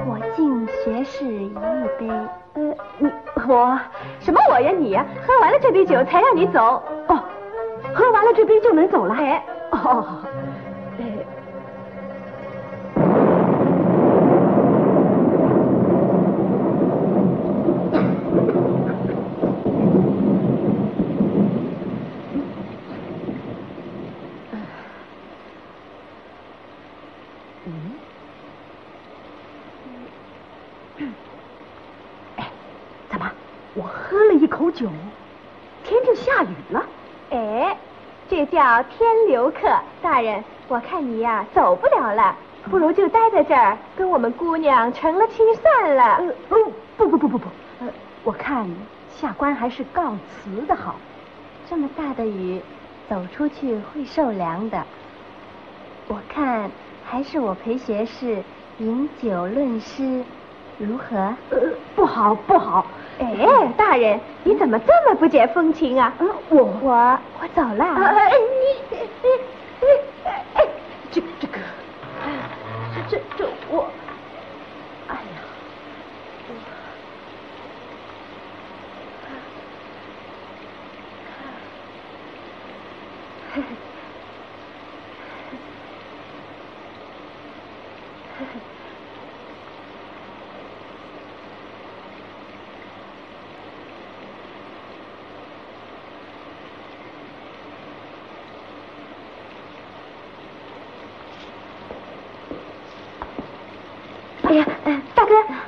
我敬学士一杯。我什么我呀你呀？喝完了这杯酒才让你走。哦。 喝完了这杯就能走了，哎，哦，哎，怎么？我喝了一口酒，天就下雨了。 哎，这叫天留客。大人，我看你呀、走不了了，不如就待在这儿，跟我们姑娘成了亲算了。不，我看下官还是告辞的好。这么大的雨，走出去会受凉的。我看还是我陪学士饮酒论诗，如何？不好。 哎，大人，你怎么这么不解风情啊？我走了。你这我，哎呀，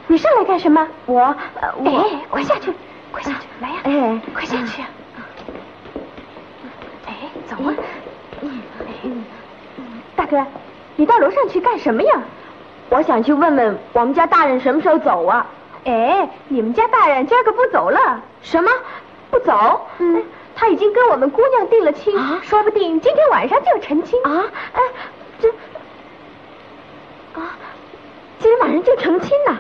你上来干什么？我快下去，快下去，来呀！快下去！哎，走啊！大哥，你到楼上去干什么呀？我想去问问我们家大人什么时候走啊？哎，你们家大人今儿个不走了？什么？不走？嗯，他已经跟我们姑娘定了亲，啊、说不定今天晚上就成亲啊！哎，这啊，今天晚上就成亲呢。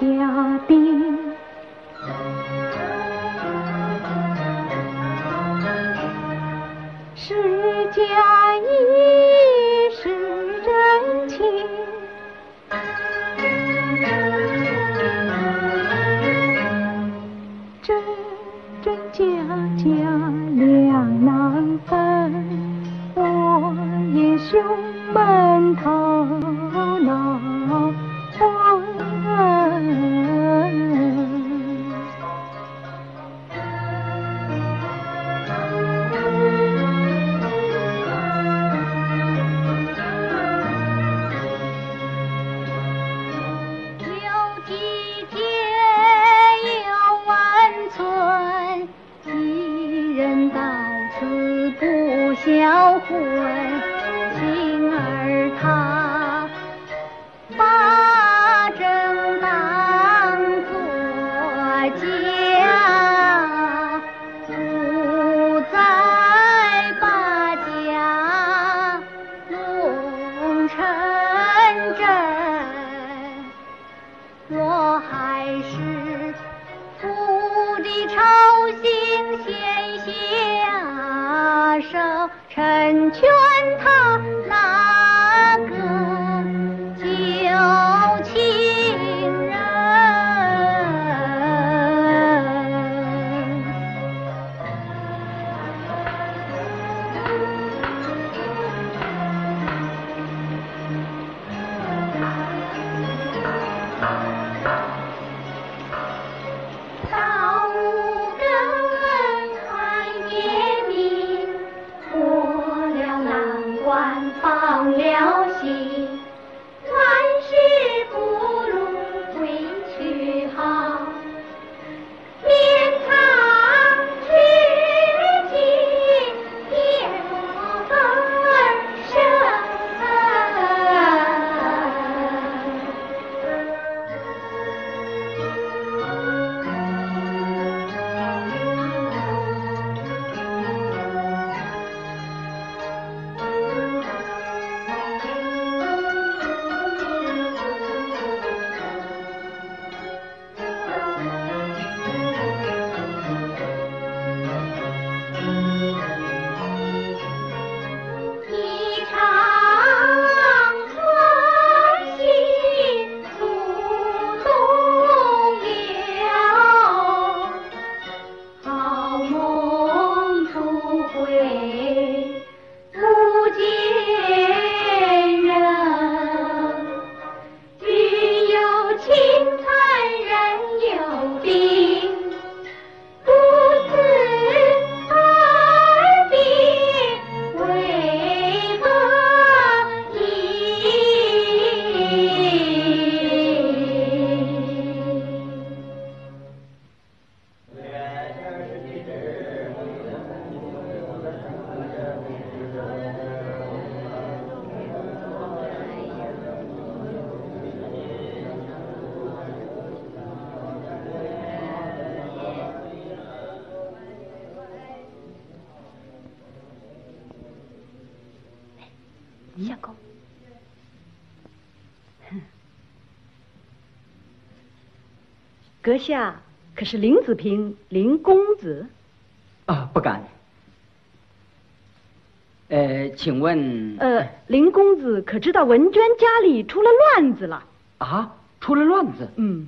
家丁。 是假意是真情，真真假假两难分，我也胸闷头脑昏。 销魂，幸而他把正当作家，不再把家弄成真，我还是扶的朝心先下手。 成全他那个旧情人，到五更寒夜明。 官放了心，万事不如归去好。绵长之际，也不分生。 你想够？阁下可是林子平林公子？啊，不敢。请问？林公子可知道文娟家里出了乱子了？啊，出了乱子？嗯，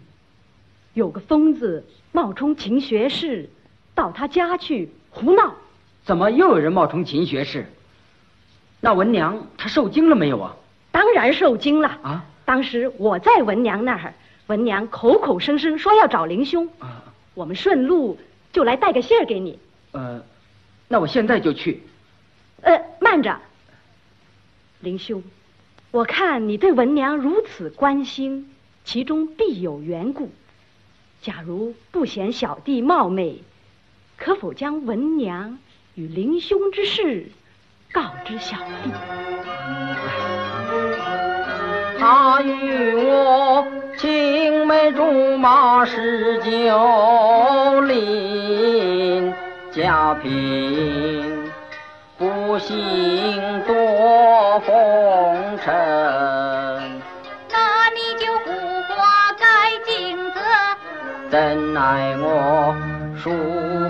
有个疯子冒充秦学士，到他家去胡闹。怎么又有人冒充秦学士？ 那文娘她受惊了没有啊？当然受惊了啊！当时我在文娘那儿，文娘口口声声说要找林兄，啊、我们顺路就来带个信儿给你。那我现在就去。慢着，林兄，我看你对文娘如此关心，其中必有缘故。假如不嫌小弟冒昧，可否将文娘与林兄之事？ 告知小弟，他与我青梅竹马19邻，家贫不幸多风尘，那你就苦瓜该尽。怎奈我素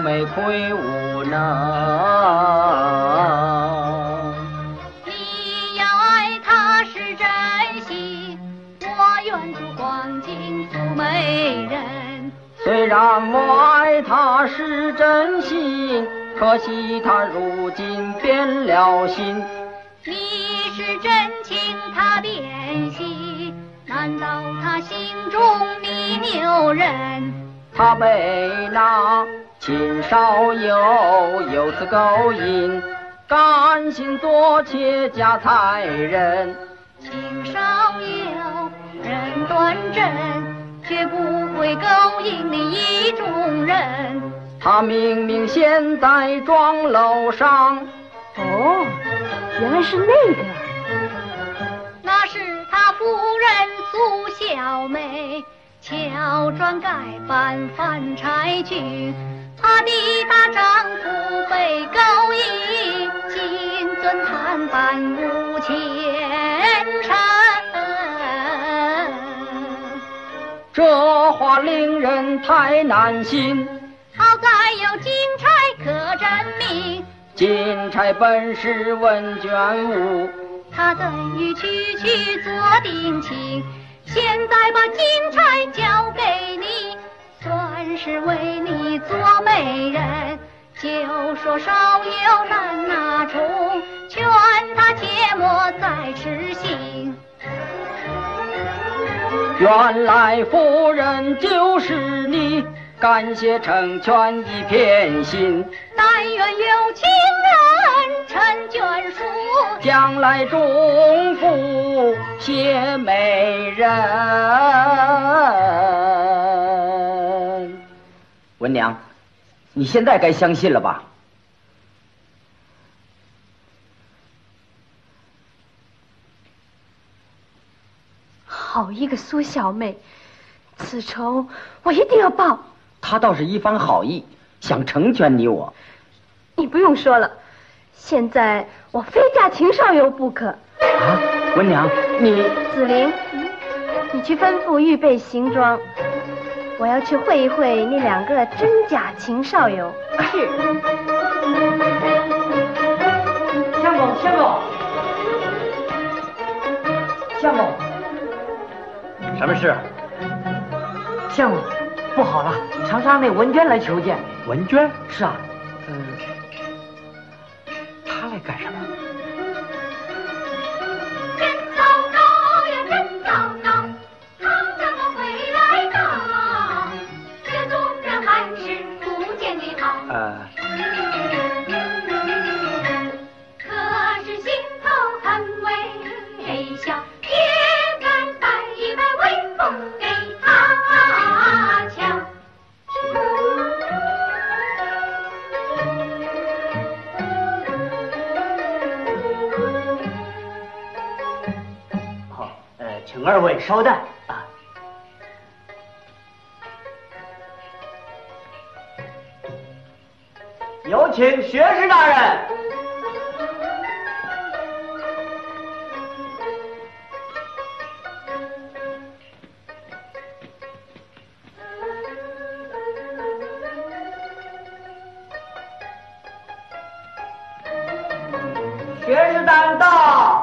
昧魁梧呢？你要爱他是真心，我愿做光景素美人。虽然我爱他是真心，可惜他如今变了心。你是真情，他变心，难道他心中你扭人？ 他被那秦少游有此勾引，甘心做妾家才人。秦少游人端正，却不会勾引你意中人。他明明现在装楼上。哦，原来是那个。那是他夫人苏小梅。 乔装改扮反差去，她的大丈夫被勾引，金樽谈判无前程。这话令人太难信。好在有金钗可证明，金钗本是文卷武，她怎与区区做定情？ 现在把金钗交给你，算是为你做媒人。就说少有难拿出，劝他切莫再痴心。原来夫人就是你，感谢成全一片心。但愿有情人成眷属，将来终福。 谢美人，文娘，你现在该相信了吧？好一个苏小妹，此仇我一定要报。她倒是一番好意，想成全你我。你不用说了，现在我非嫁秦少游不可。啊，文娘。 你紫菱，你去吩咐预备行装，我要去会一会那两个真假秦少游。是。相公，相公，相公，什么事？相公，不好了，长沙那文娟来求见。文娟？是啊。她来干什么？ 二位稍待啊！有请学士大人。学士大人到。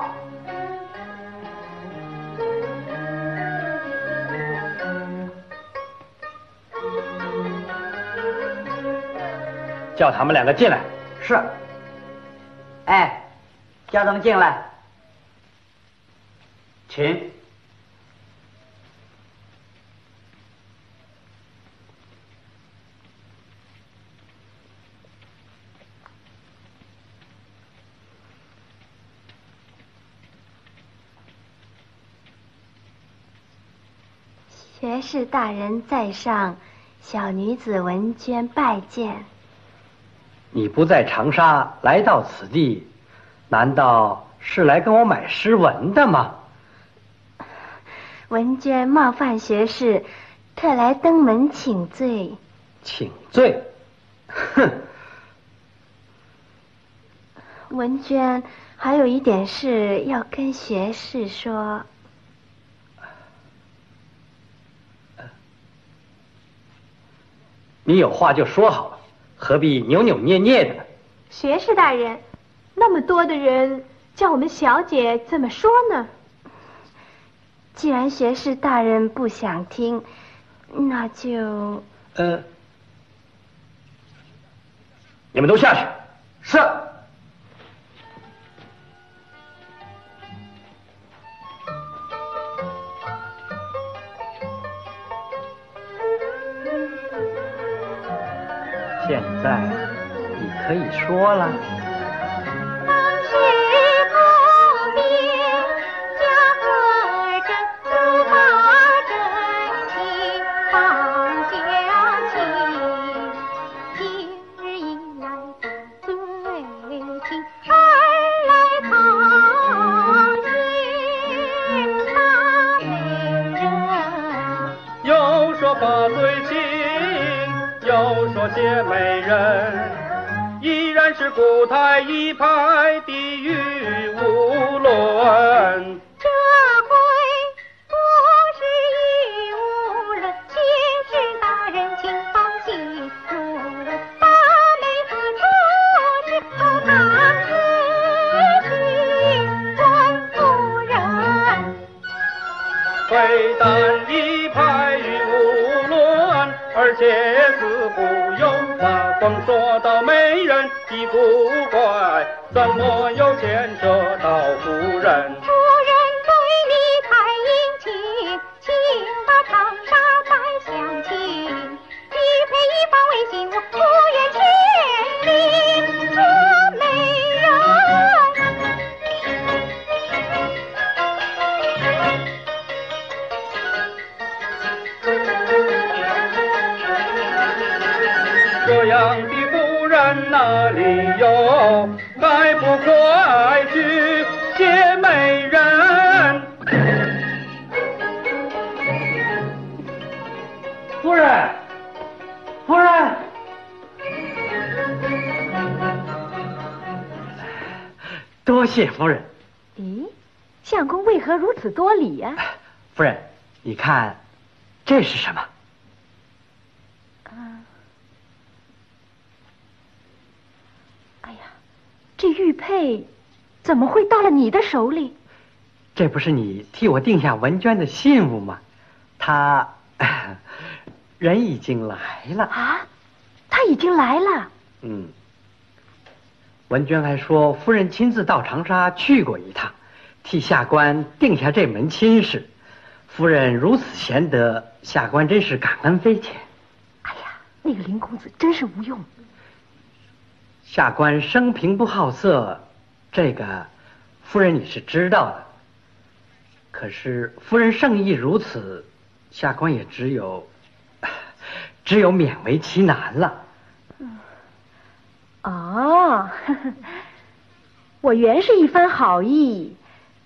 叫他们两个进来。是。哎，叫他们进来。请。学士大人在上，小女子文娟拜见。 你不在长沙，来到此地，难道是来跟我买诗文的吗？文娟冒犯学士，特来登门请罪。请罪？哼！文娟还有一点事要跟学士说。你有话就说好了，何必扭扭捏捏的呢？学士大人，那么多的人叫我们小姐怎么说呢？既然学士大人不想听，那就……你们都下去。是。 现在你可以说了。当时后面家和珍，苏宝珍亲放假亲，今日一来得罪亲，二来讨亲把美人。又说把罪亲。 都说谢美人，依然是古太一派地狱无伦。这回不是义无伦，学士大人请放心如人，把妹子出去后他自去官夫人。非但一派无伦，而且。 不由那光说到美人一古怪，怎么又牵扯到夫人？夫人对你太殷勤，请把长沙带相亲，一配一方为信我不愿千金做美人。 这样的夫人哪里有？还不快去接美人！夫人，夫人，多谢夫人。咦，相公为何如此多礼呀？夫人，你看，这是什么？ 这玉佩怎么会到了你的手里？这不是你替我定下文娟的信物吗？他人已经来了啊！他已经来了。嗯。文娟还说，夫人亲自到长沙去过一趟，替下官定下这门亲事。夫人如此贤德，下官真是感恩非浅。哎呀，那个林公子真是无用。 下官生平不好色，这个夫人你是知道的。可是夫人圣意如此，下官也只有勉为其难了。嗯、哦呵呵，我原是一番好意，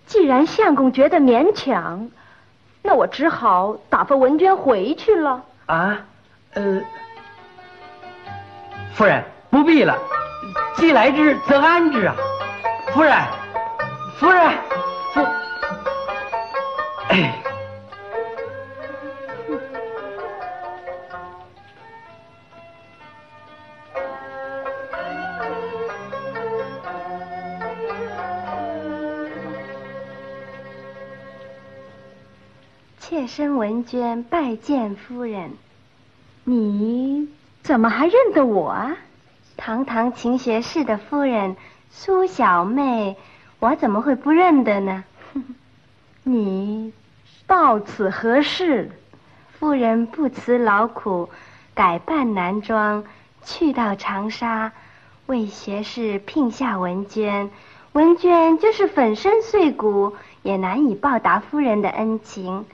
既然相公觉得勉强，那我只好打发文娟回去了。啊，夫人不必了。 既来之，则安之啊！夫人，夫人，哎，妾身文娟拜见夫人。你怎么还认得我啊？ 堂堂勤学士的夫人苏小妹，我怎么会不认得呢？你到此何事？夫人不辞劳苦，改扮男装，去到长沙，为学士聘下文娟。文娟就是粉身碎骨，也难以报答夫人的恩情。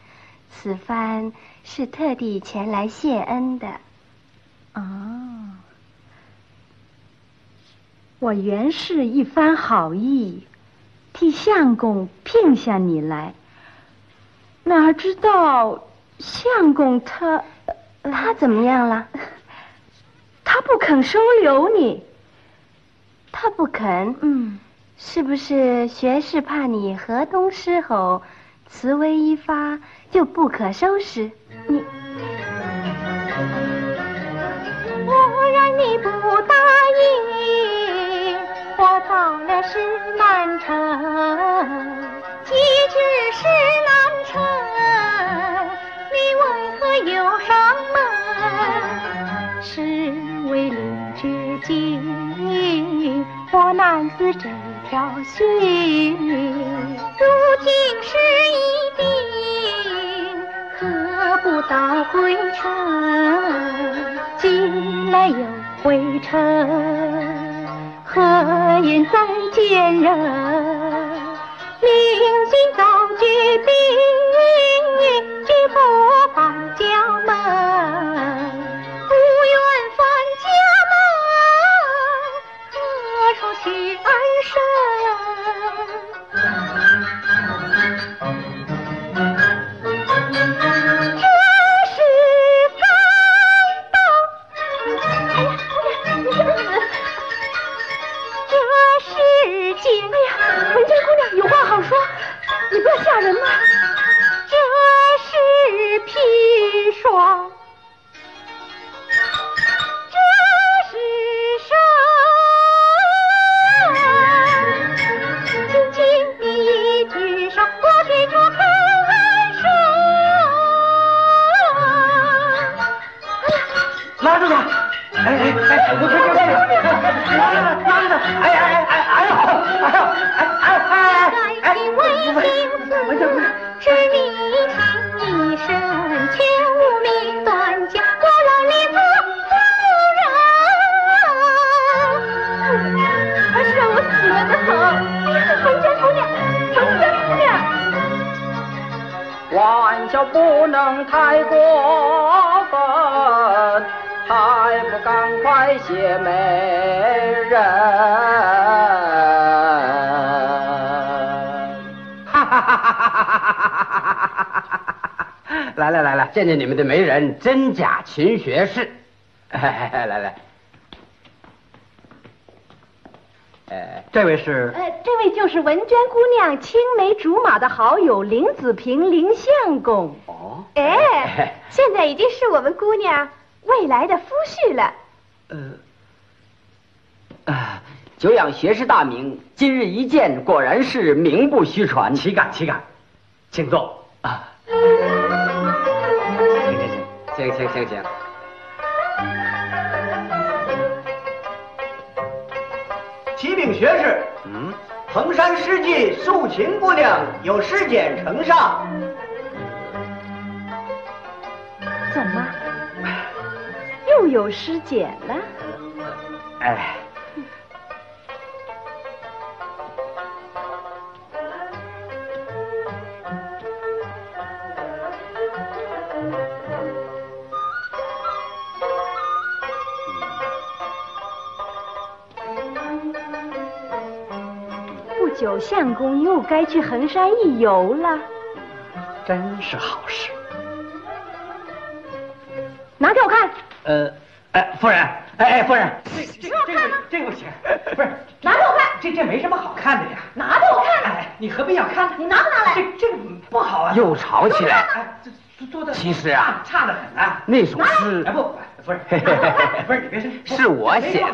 此番是特地前来谢恩的。哦。 我原是一番好意，替相公聘下你来，哪知道相公他怎么样了？他不肯收留你。他不肯？嗯，是不是学士怕你河东狮吼，慈威一发就不可收拾？你。我难自这条须，如今事已定，何不早回城？近来又回城，何言再见人？明君早举兵，拒不放家门，不愿放家门，何处许安身？你不要吓人吗？这是砒霜，这是伤，轻轻的一句上，我听着很难受。拉住他！哎！我快！拉着他！是你情一生，却无命断家，我老脸做夫人，还是让我死了的好。冯家姑娘，冯家姑娘，玩笑不能太过分，还不赶快谢媒人。来，见见你们的媒人真假勤学士。来，这位是？这位就是文娟姑娘青梅竹马的好友林子平林相公。哦，现在已经是我们姑娘未来的夫婿了。久仰学士大名，今日一见，果然是名不虚传。岂敢，请坐啊！行，启禀学士，衡山诗妓素琴姑娘有诗简呈上。怎么，又有诗简了？九相公又该去衡山一游了，真是好事。拿给我看。夫人，夫人，这个不行，不是。拿给我看。这没什么好看的呀。拿给我看。你何必要看？你拿不拿来？这个不好啊。又吵起来。做的其实啊，差得很啊。那首诗，不是，你别生气，是我写的。